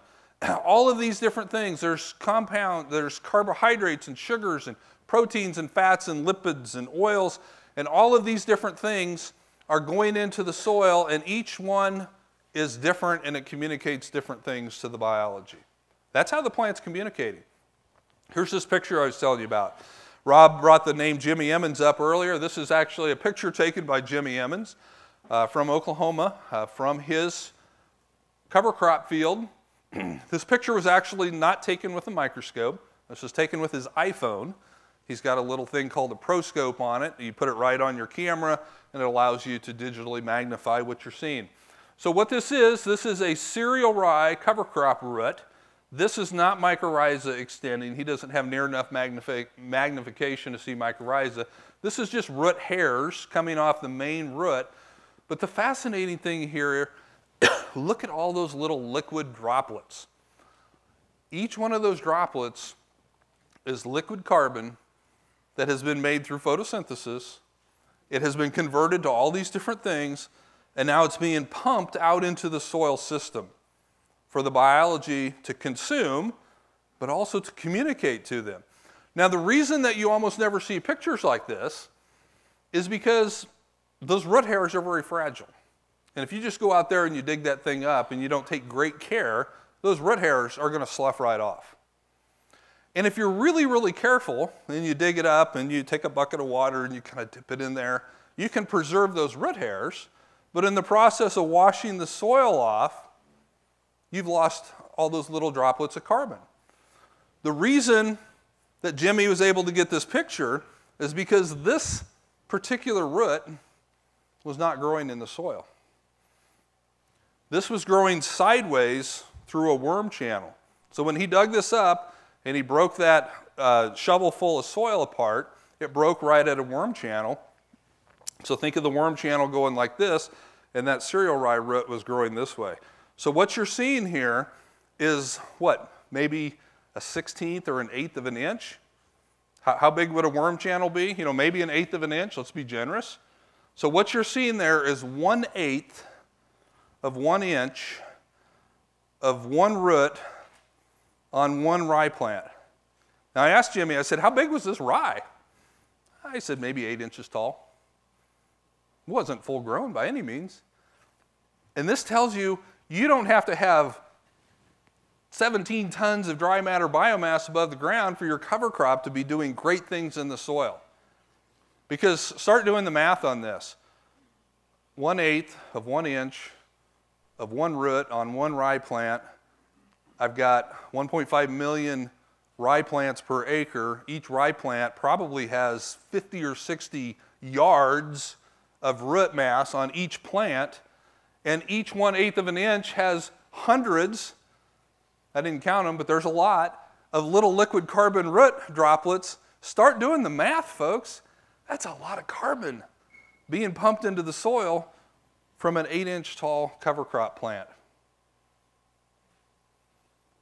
all of these different things. There's compound, there's carbohydrates and sugars and proteins and fats and lipids and oils, and all of these different things are going into the soil, and each one is different and it communicates different things to the biology. That's how the plant's communicating. Here's this picture I was telling you about. Rob brought the name Jimmy Emmons up earlier. This is actually a picture taken by Jimmy Emmons from Oklahoma, from his cover crop field. This picture was actually not taken with a microscope. This was taken with his iPhone. He's got a little thing called a ProScope on it. You put it right on your camera, and it allows you to digitally magnify what you're seeing. So what this is a cereal rye cover crop root. This is not mycorrhiza extending. He doesn't have near enough magnification to see mycorrhiza. This is just root hairs coming off the main root. But the fascinating thing here, look at all those little liquid droplets. Each one of those droplets is liquid carbon that has been made through photosynthesis. It has been converted to all these different things, and now it's being pumped out into the soil system for the biology to consume, but also to communicate to them. Now, the reason that you almost never see pictures like this is because those root hairs are very fragile. And if you just go out there and you dig that thing up and you don't take great care, those root hairs are gonna slough right off. And if you're really, really careful, and you dig it up and you take a bucket of water and you kind of dip it in there, you can preserve those root hairs, but in the process of washing the soil off, you've lost all those little droplets of carbon. The reason that Jimmy was able to get this picture is because this particular root was not growing in the soil. This was growing sideways through a worm channel. So when he dug this up and he broke that shovel full of soil apart, it broke right at a worm channel. So think of the worm channel going like this, and that cereal rye root was growing this way. So what you're seeing here is what, maybe a 1/16 or an 1/8 of an inch? How big would a worm channel be? You know, maybe an 1/8 of an inch, let's be generous. So what you're seeing there is 1/8 of 1 inch of one root on one rye plant. Now I asked Jimmy, I said, how big was this rye? I said, maybe 8 inches tall. It wasn't full grown by any means. And this tells you, you don't have to have 17 tons of dry matter biomass above the ground for your cover crop to be doing great things in the soil. Because start doing the math on this. 1/8 of 1 inch of one root on one rye plant. I've got 1.5 million rye plants per acre. Each rye plant probably has 50 or 60 yards of root mass on each plant. And each 1/8 of an inch has hundreds, I didn't count them, but there's a lot, of little liquid carbon root droplets. Start doing the math, folks. That's a lot of carbon being pumped into the soil from an 8-inch tall cover crop plant.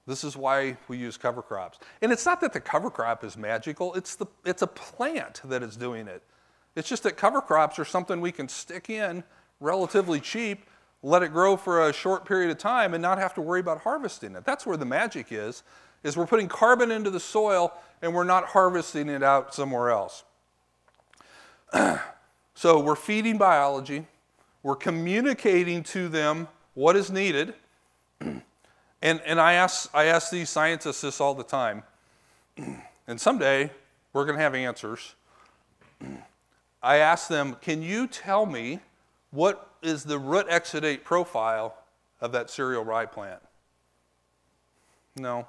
This is why we use cover crops. And it's not that the cover crop is magical, it's a plant that is doing it. It's just that cover crops are something we can stick in relatively cheap, let it grow for a short period of time and not have to worry about harvesting it. That's where the magic is we're putting carbon into the soil and we're not harvesting it out somewhere else. So we're feeding biology, we're communicating to them what is needed, and I ask these scientists this all the time, and someday we're gonna have answers. I ask them, can you tell me what is the root exudate profile of that cereal rye plant? No,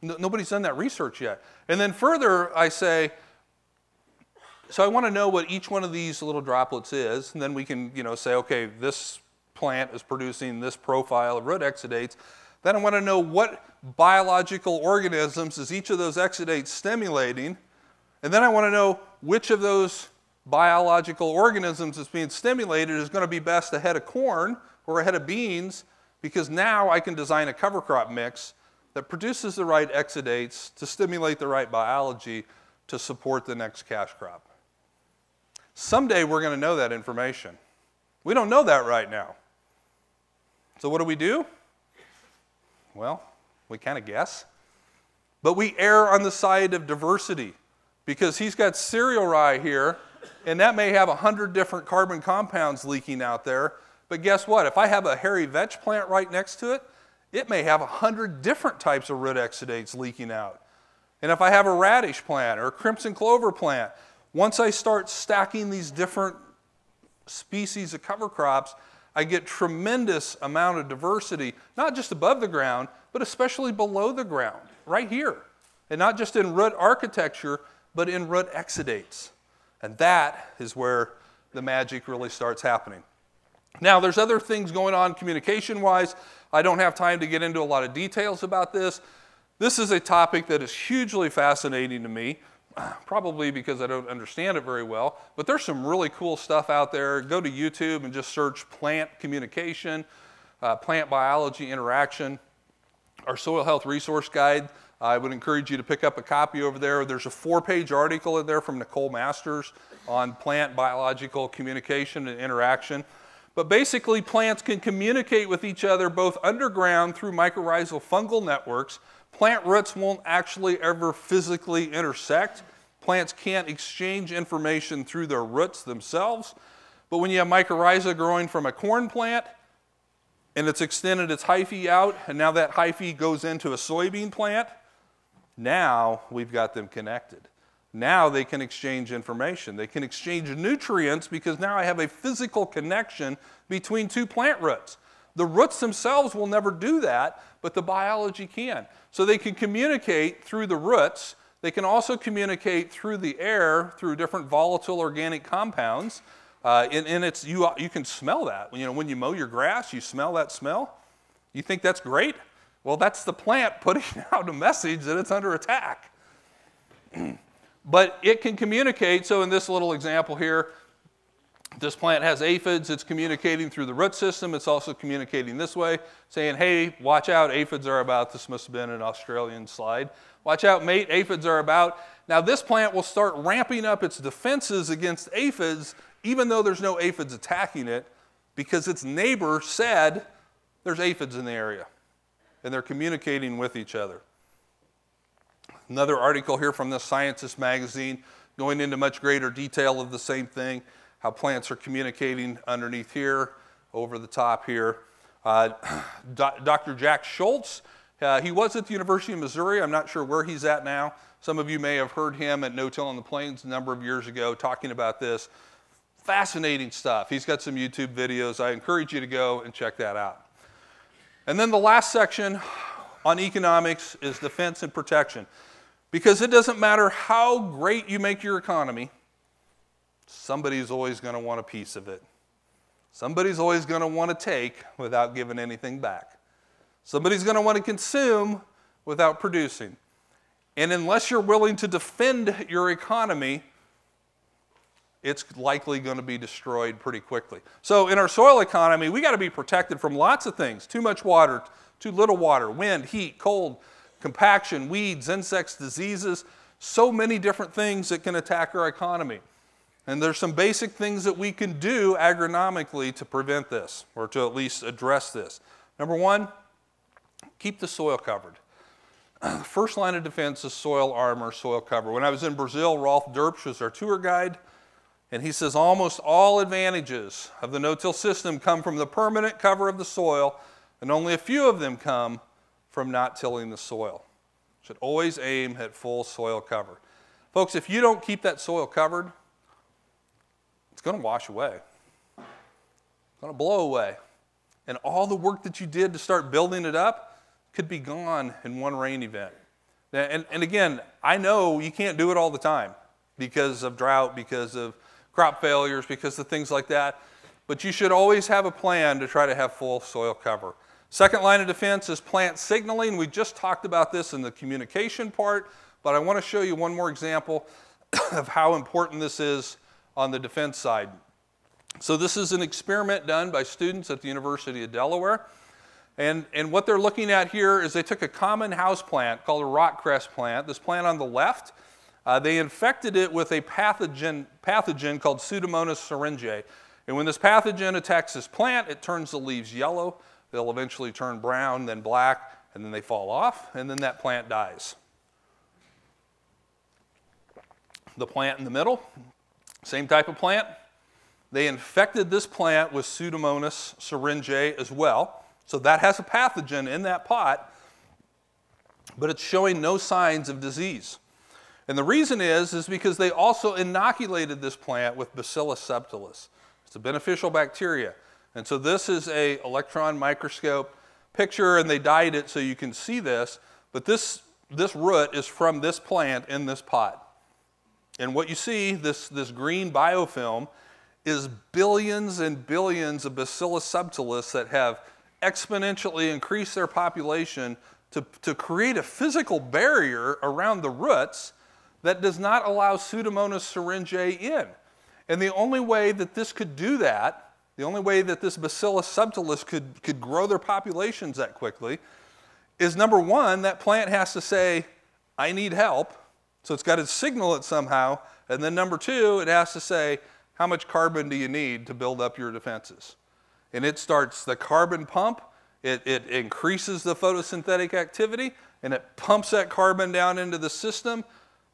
nobody's done that research yet. And then further, I say, so I want to know what each one of these little droplets is, and then we can, you know, say, okay, this plant is producing this profile of root exudates. Then I want to know what biological organisms is each of those exudates stimulating, and then I want to know which of those biological organisms that's being stimulated is going to be best ahead of corn or ahead of beans, because now I can design a cover crop mix that produces the right exudates to stimulate the right biology to support the next cash crop. Someday we're going to know that information. We don't know that right now. So what do? Well, we kind of guess. But we err on the side of diversity, because he's got cereal rye here, and that may have 100 different carbon compounds leaking out there. But guess what? If I have a hairy vetch plant right next to it, it may have 100 different types of root exudates leaking out. And if I have a radish plant or a crimson clover plant, once I start stacking these different species of cover crops, I get tremendous amount of diversity, not just above the ground, but especially below the ground, right here. And not just in root architecture, but in root exudates. And that is where the magic really starts happening. Now, there's other things going on communication-wise. I don't have time to get into a lot of details about this. This is a topic that is hugely fascinating to me, probably because I don't understand it very well, but there's some really cool stuff out there. Go to YouTube and just search plant communication, plant biology interaction. Our soil health resource guide, I would encourage you to pick up a copy over there. There's a 4-page article in there from Nicole Masters on plant biological communication and interaction. But basically, plants can communicate with each other both underground through mycorrhizal fungal networks. Plant roots won't actually ever physically intersect. Plants can't exchange information through their roots themselves. But when you have mycorrhiza growing from a corn plant, and it's extended its hyphae out, and now that hyphae goes into a soybean plant, now we've got them connected. Now they can exchange information. They can exchange nutrients, because now I have a physical connection between two plant roots. The roots themselves will never do that, but the biology can. So they can communicate through the roots. They can also communicate through the air, through different volatile organic compounds. You can smell that. You know, when you mow your grass, you smell that smell. You think that's great? Well, that's the plant putting out a message that it's under attack. But it can communicate. So in this little example here, this plant has aphids. It's communicating through the root system. It's also communicating this way, saying, hey, watch out, aphids are about. This must have been an Australian slide. Watch out, mate, aphids are about. Now this plant will start ramping up its defenses against aphids, even though there's no aphids attacking it, because its neighbor said there's aphids in the area, and they're communicating with each other. Another article here from The Scientist magazine going into much greater detail of the same thing, how plants are communicating underneath here, over the top here. Dr. Jack Schultz, he was at the University of Missouri. I'm not sure where he's at now. Some of you may have heard him at No-Till on the Plains a number of years ago talking about this. Fascinating stuff. He's got some YouTube videos. I encourage you to go and check that out. And then the last section on economics is defense and protection. Because it doesn't matter how great you make your economy, somebody's always going to want a piece of it. Somebody's always going to want to take without giving anything back. Somebody's going to want to consume without producing. And unless you're willing to defend your economy, it's likely going to be destroyed pretty quickly. So in our soil economy, we got to be protected from lots of things. Too much water, too little water, wind, heat, cold, compaction, weeds, insects, diseases, so many different things that can attack our economy. And there's some basic things that we can do agronomically to prevent this, or to at least address this. Number one, keep the soil covered. The first line of defense is soil armor, soil cover. When I was in Brazil, Rolf Derpsch was our tour guide. And he says, almost all advantages of the no-till system come from the permanent cover of the soil, and only a few of them come from not tilling the soil. Should always aim at full soil cover. Folks, if you don't keep that soil covered, it's going to wash away. It's going to blow away. And all the work that you did to start building it up could be gone in one rain event. And again, I know you can't do it all the time because of drought, because of crop failures, because of things like that. But you should always have a plan to try to have full soil cover. Second line of defense is plant signaling. We just talked about this in the communication part, but I want to show you one more example of how important this is on the defense side. So this is an experiment done by students at the University of Delaware. And what they're looking at here is they took a common house plant called a rockcress plant, this plant on the left. They infected it with a pathogen called Pseudomonas syringae. And when this pathogen attacks this plant, it turns the leaves yellow. They'll eventually turn brown, then black, and then they fall off, and then that plant dies. The plant in the middle, same type of plant. They infected this plant with Pseudomonas syringae as well. So that has a pathogen in that pot, but it's showing no signs of disease. And the reason is because they also inoculated this plant with Bacillus subtilis. It's a beneficial bacteria. And so this is an electron microscope picture, and they dyed it so you can see this. But this root is from this plant in this pot. And what you see, this green biofilm, is billions and billions of Bacillus subtilis that have exponentially increased their population to create a physical barrier around the roots that does not allow Pseudomonas syringae in. And the only way that this could do that, the only way that this Bacillus subtilis could grow their populations that quickly is, number one, that plant has to say, I need help. So it's got to signal it somehow. And then number two, it has to say, how much carbon do you need to build up your defenses? And it starts the carbon pump. It increases the photosynthetic activity, and it pumps that carbon down into the system.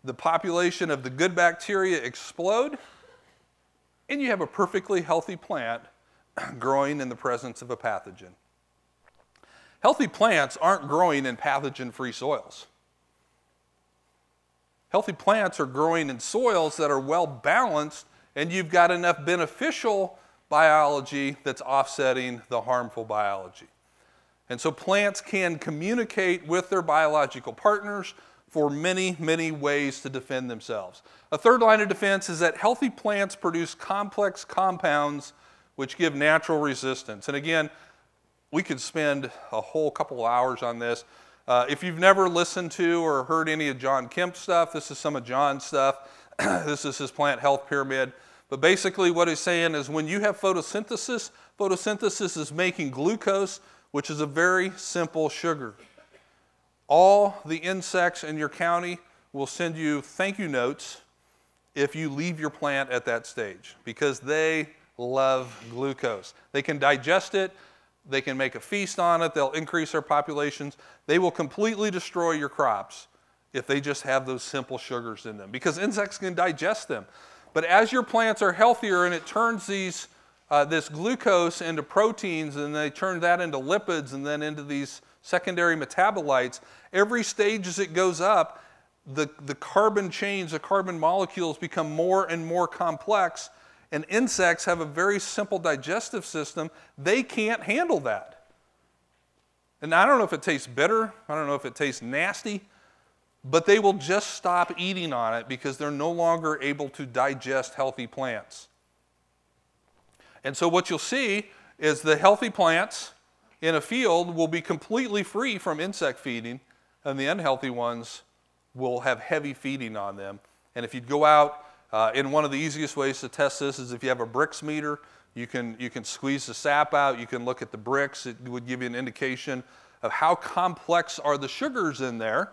The population of the good bacteria explode, and you have a perfectly healthy plant growing in the presence of a pathogen. Healthy plants aren't growing in pathogen-free soils. Healthy plants are growing in soils that are well-balanced, and you've got enough beneficial biology that's offsetting the harmful biology. And so plants can communicate with their biological partners for many, many ways to defend themselves. A third line of defense is that healthy plants produce complex compounds which give natural resistance. And again, we could spend a whole couple of hours on this. If you've never listened to or heard any of John Kemp's stuff, this is some of John's stuff. This is his plant health pyramid. But basically what he's saying is when you have photosynthesis, photosynthesis is making glucose, which is a very simple sugar. All the insects in your county will send you thank you notes if you leave your plant at that stage because they love glucose. They can digest it. They can make a feast on it. They'll increase their populations. They will completely destroy your crops if they just have those simple sugars in them because insects can digest them. But as your plants are healthier and it turns this glucose into proteins and they turn that into lipids and then into these secondary metabolites, every stage as it goes up, the carbon chains, the carbon molecules become more and more complex, and insects have a very simple digestive system. They can't handle that. And I don't know if it tastes bitter, I don't know if it tastes nasty, but they will just stop eating on it because they're no longer able to digest healthy plants. And so what you'll see is the healthy plants in a field will be completely free from insect feeding, and the unhealthy ones will have heavy feeding on them. And if you go out, and one of the easiest ways to test this is if you have a Brix meter, you can squeeze the sap out, you can look at the Brix, it would give you an indication of how complex are the sugars in there,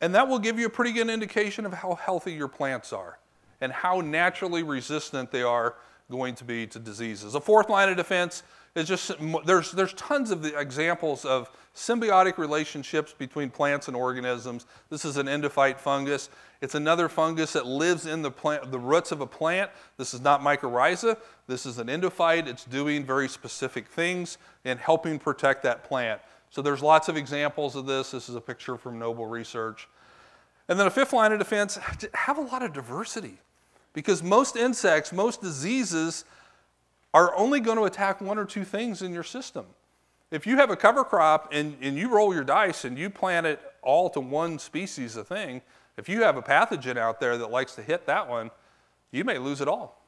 and that will give you a pretty good indication of how healthy your plants are and how naturally resistant they are going to be to diseases. A fourth line of defense is just there's tons of the examples of symbiotic relationships between plants and organisms. This is an endophyte fungus. It's another fungus that lives in the roots of a plant. This is not mycorrhiza. This is an endophyte. It's doing very specific things and helping protect that plant. So there's lots of examples of this. This is a picture from Noble Research. And then a fifth line of defense, have a lot of diversity. Because most insects, most diseases are only going to attack one or two things in your system. If you have a cover crop and you roll your dice and you plant it all to one species of thing, if you have a pathogen out there that likes to hit that one, you may lose it all.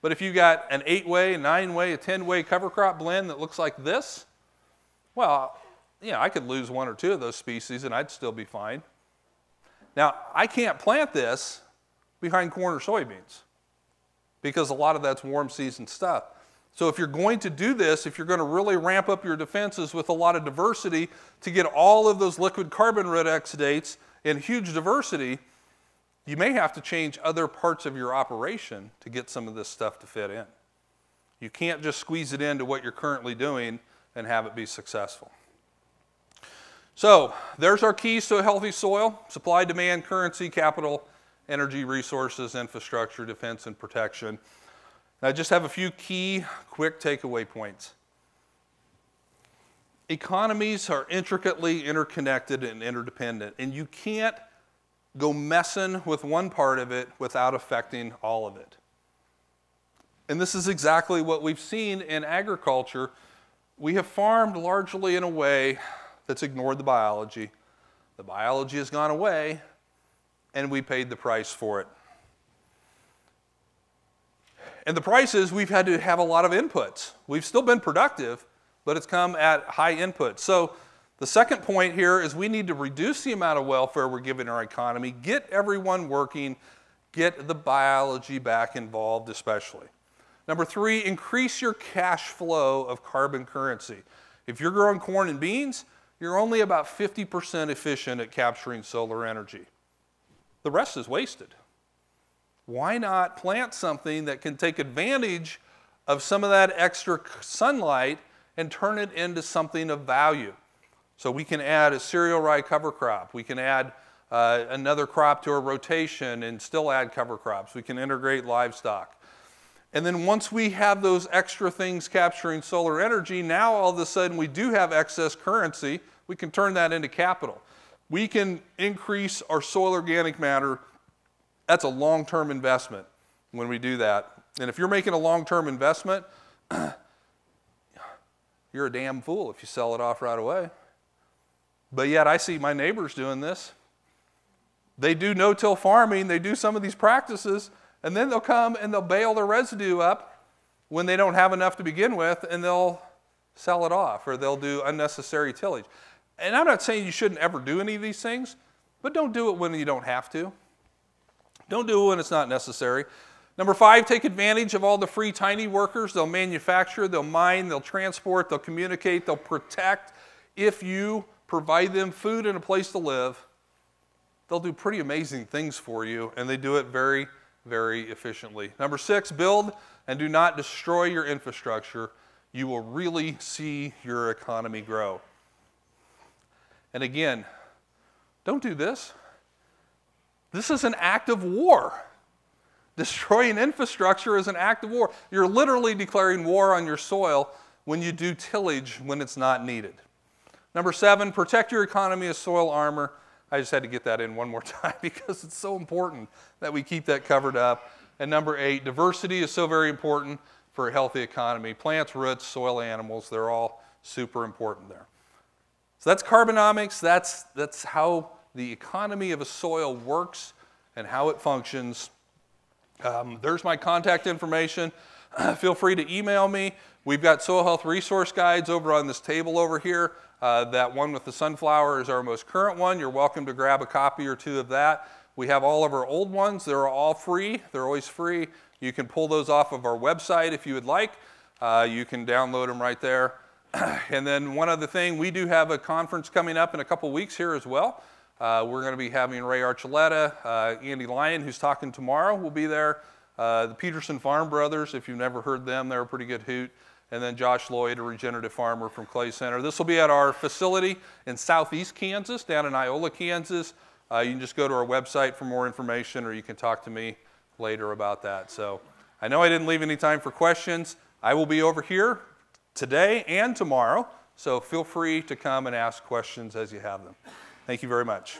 But if you got an 8-way, a 9-way, a 10-way cover crop blend that looks like this, well, yeah, I could lose one or two of those species and I'd still be fine. Now, I can't plant this behind corn or soybeans because a lot of that's warm season stuff. So if you're going to do this, if you're going to really ramp up your defenses with a lot of diversity to get all of those liquid carbon red exudates in huge diversity, you may have to change other parts of your operation to get some of this stuff to fit in. You can't just squeeze it into what you're currently doing and have it be successful. So there's our keys to a healthy soil: supply, demand, currency, capital, energy, resources, infrastructure, defense, and protection. I just have a few key quick takeaway points. Economies are intricately interconnected and interdependent, and you can't go messing with one part of it without affecting all of it. And this is exactly what we've seen in agriculture. We have farmed largely in a way that's ignored the biology. The biology has gone away, and we paid the price for it. And the price is we've had to have a lot of inputs. We've still been productive, but it's come at high input. So the second point here is we need to reduce the amount of welfare we're giving our economy, get everyone working, get the biology back involved especially. Number three, increase your cash flow of carbon currency. If you're growing corn and beans, you're only about 50% efficient at capturing solar energy. The rest is wasted. Why not plant something that can take advantage of some of that extra sunlight and turn it into something of value? So we can add a cereal rye cover crop. We can add another crop to our rotation and still add cover crops. We can integrate livestock. And then once we have those extra things capturing solar energy, now all of a sudden we do have excess currency. We can turn that into capital. We can increase our soil organic matter. That's a long-term investment when we do that. And if you're making a long-term investment, you're a damn fool if you sell it off right away. But yet I see my neighbors doing this. They do no-till farming, they do some of these practices, and then they'll come and they'll bale their residue up when they don't have enough to begin with, and they'll sell it off, or they'll do unnecessary tillage. And I'm not saying you shouldn't ever do any of these things, but don't do it when you don't have to. Don't do it when it's not necessary. Number five, take advantage of all the free tiny workers. They'll manufacture, they'll mine, they'll transport, they'll communicate, they'll protect. If you provide them food and a place to live, they'll do pretty amazing things for you, and they do it very, very efficiently. Number six, build and do not destroy your infrastructure. You will really see your economy grow. And again, don't do this. This is an act of war. Destroying infrastructure is an act of war. You're literally declaring war on your soil when you do tillage when it's not needed. Number seven, protect your economy as soil armor. I just had to get that in one more time because it's so important that we keep that covered up. And number eight, diversity is so very important for a healthy economy. Plants, roots, soil, animals, they're all super important there. So that's Carbonomics. That's how the economy of a soil works and how it functions. There's my contact information. Feel free to email me. We've got soil health resource guides over on this table over here. That one with the sunflower is our most current one. You're welcome to grab a copy or two of that. We have all of our old ones. They're all free. They're always free. You can pull those off of our website if you would like. You can download them right there. And then one other thing, we do have a conference coming up in a couple weeks here as well. We're going to be having Ray Archuleta, Andy Lyon, who's talking tomorrow, will be there. The Peterson Farm Brothers, if you've never heard them, they're a pretty good hoot. And then Josh Lloyd, a regenerative farmer from Clay Center. This will be at our facility in southeast Kansas, down in Iola, Kansas. You can just go to our website for more information, or you can talk to me later about that. So I know I didn't leave any time for questions. I will be over here today and tomorrow, so feel free to come and ask questions as you have them. Thank you very much.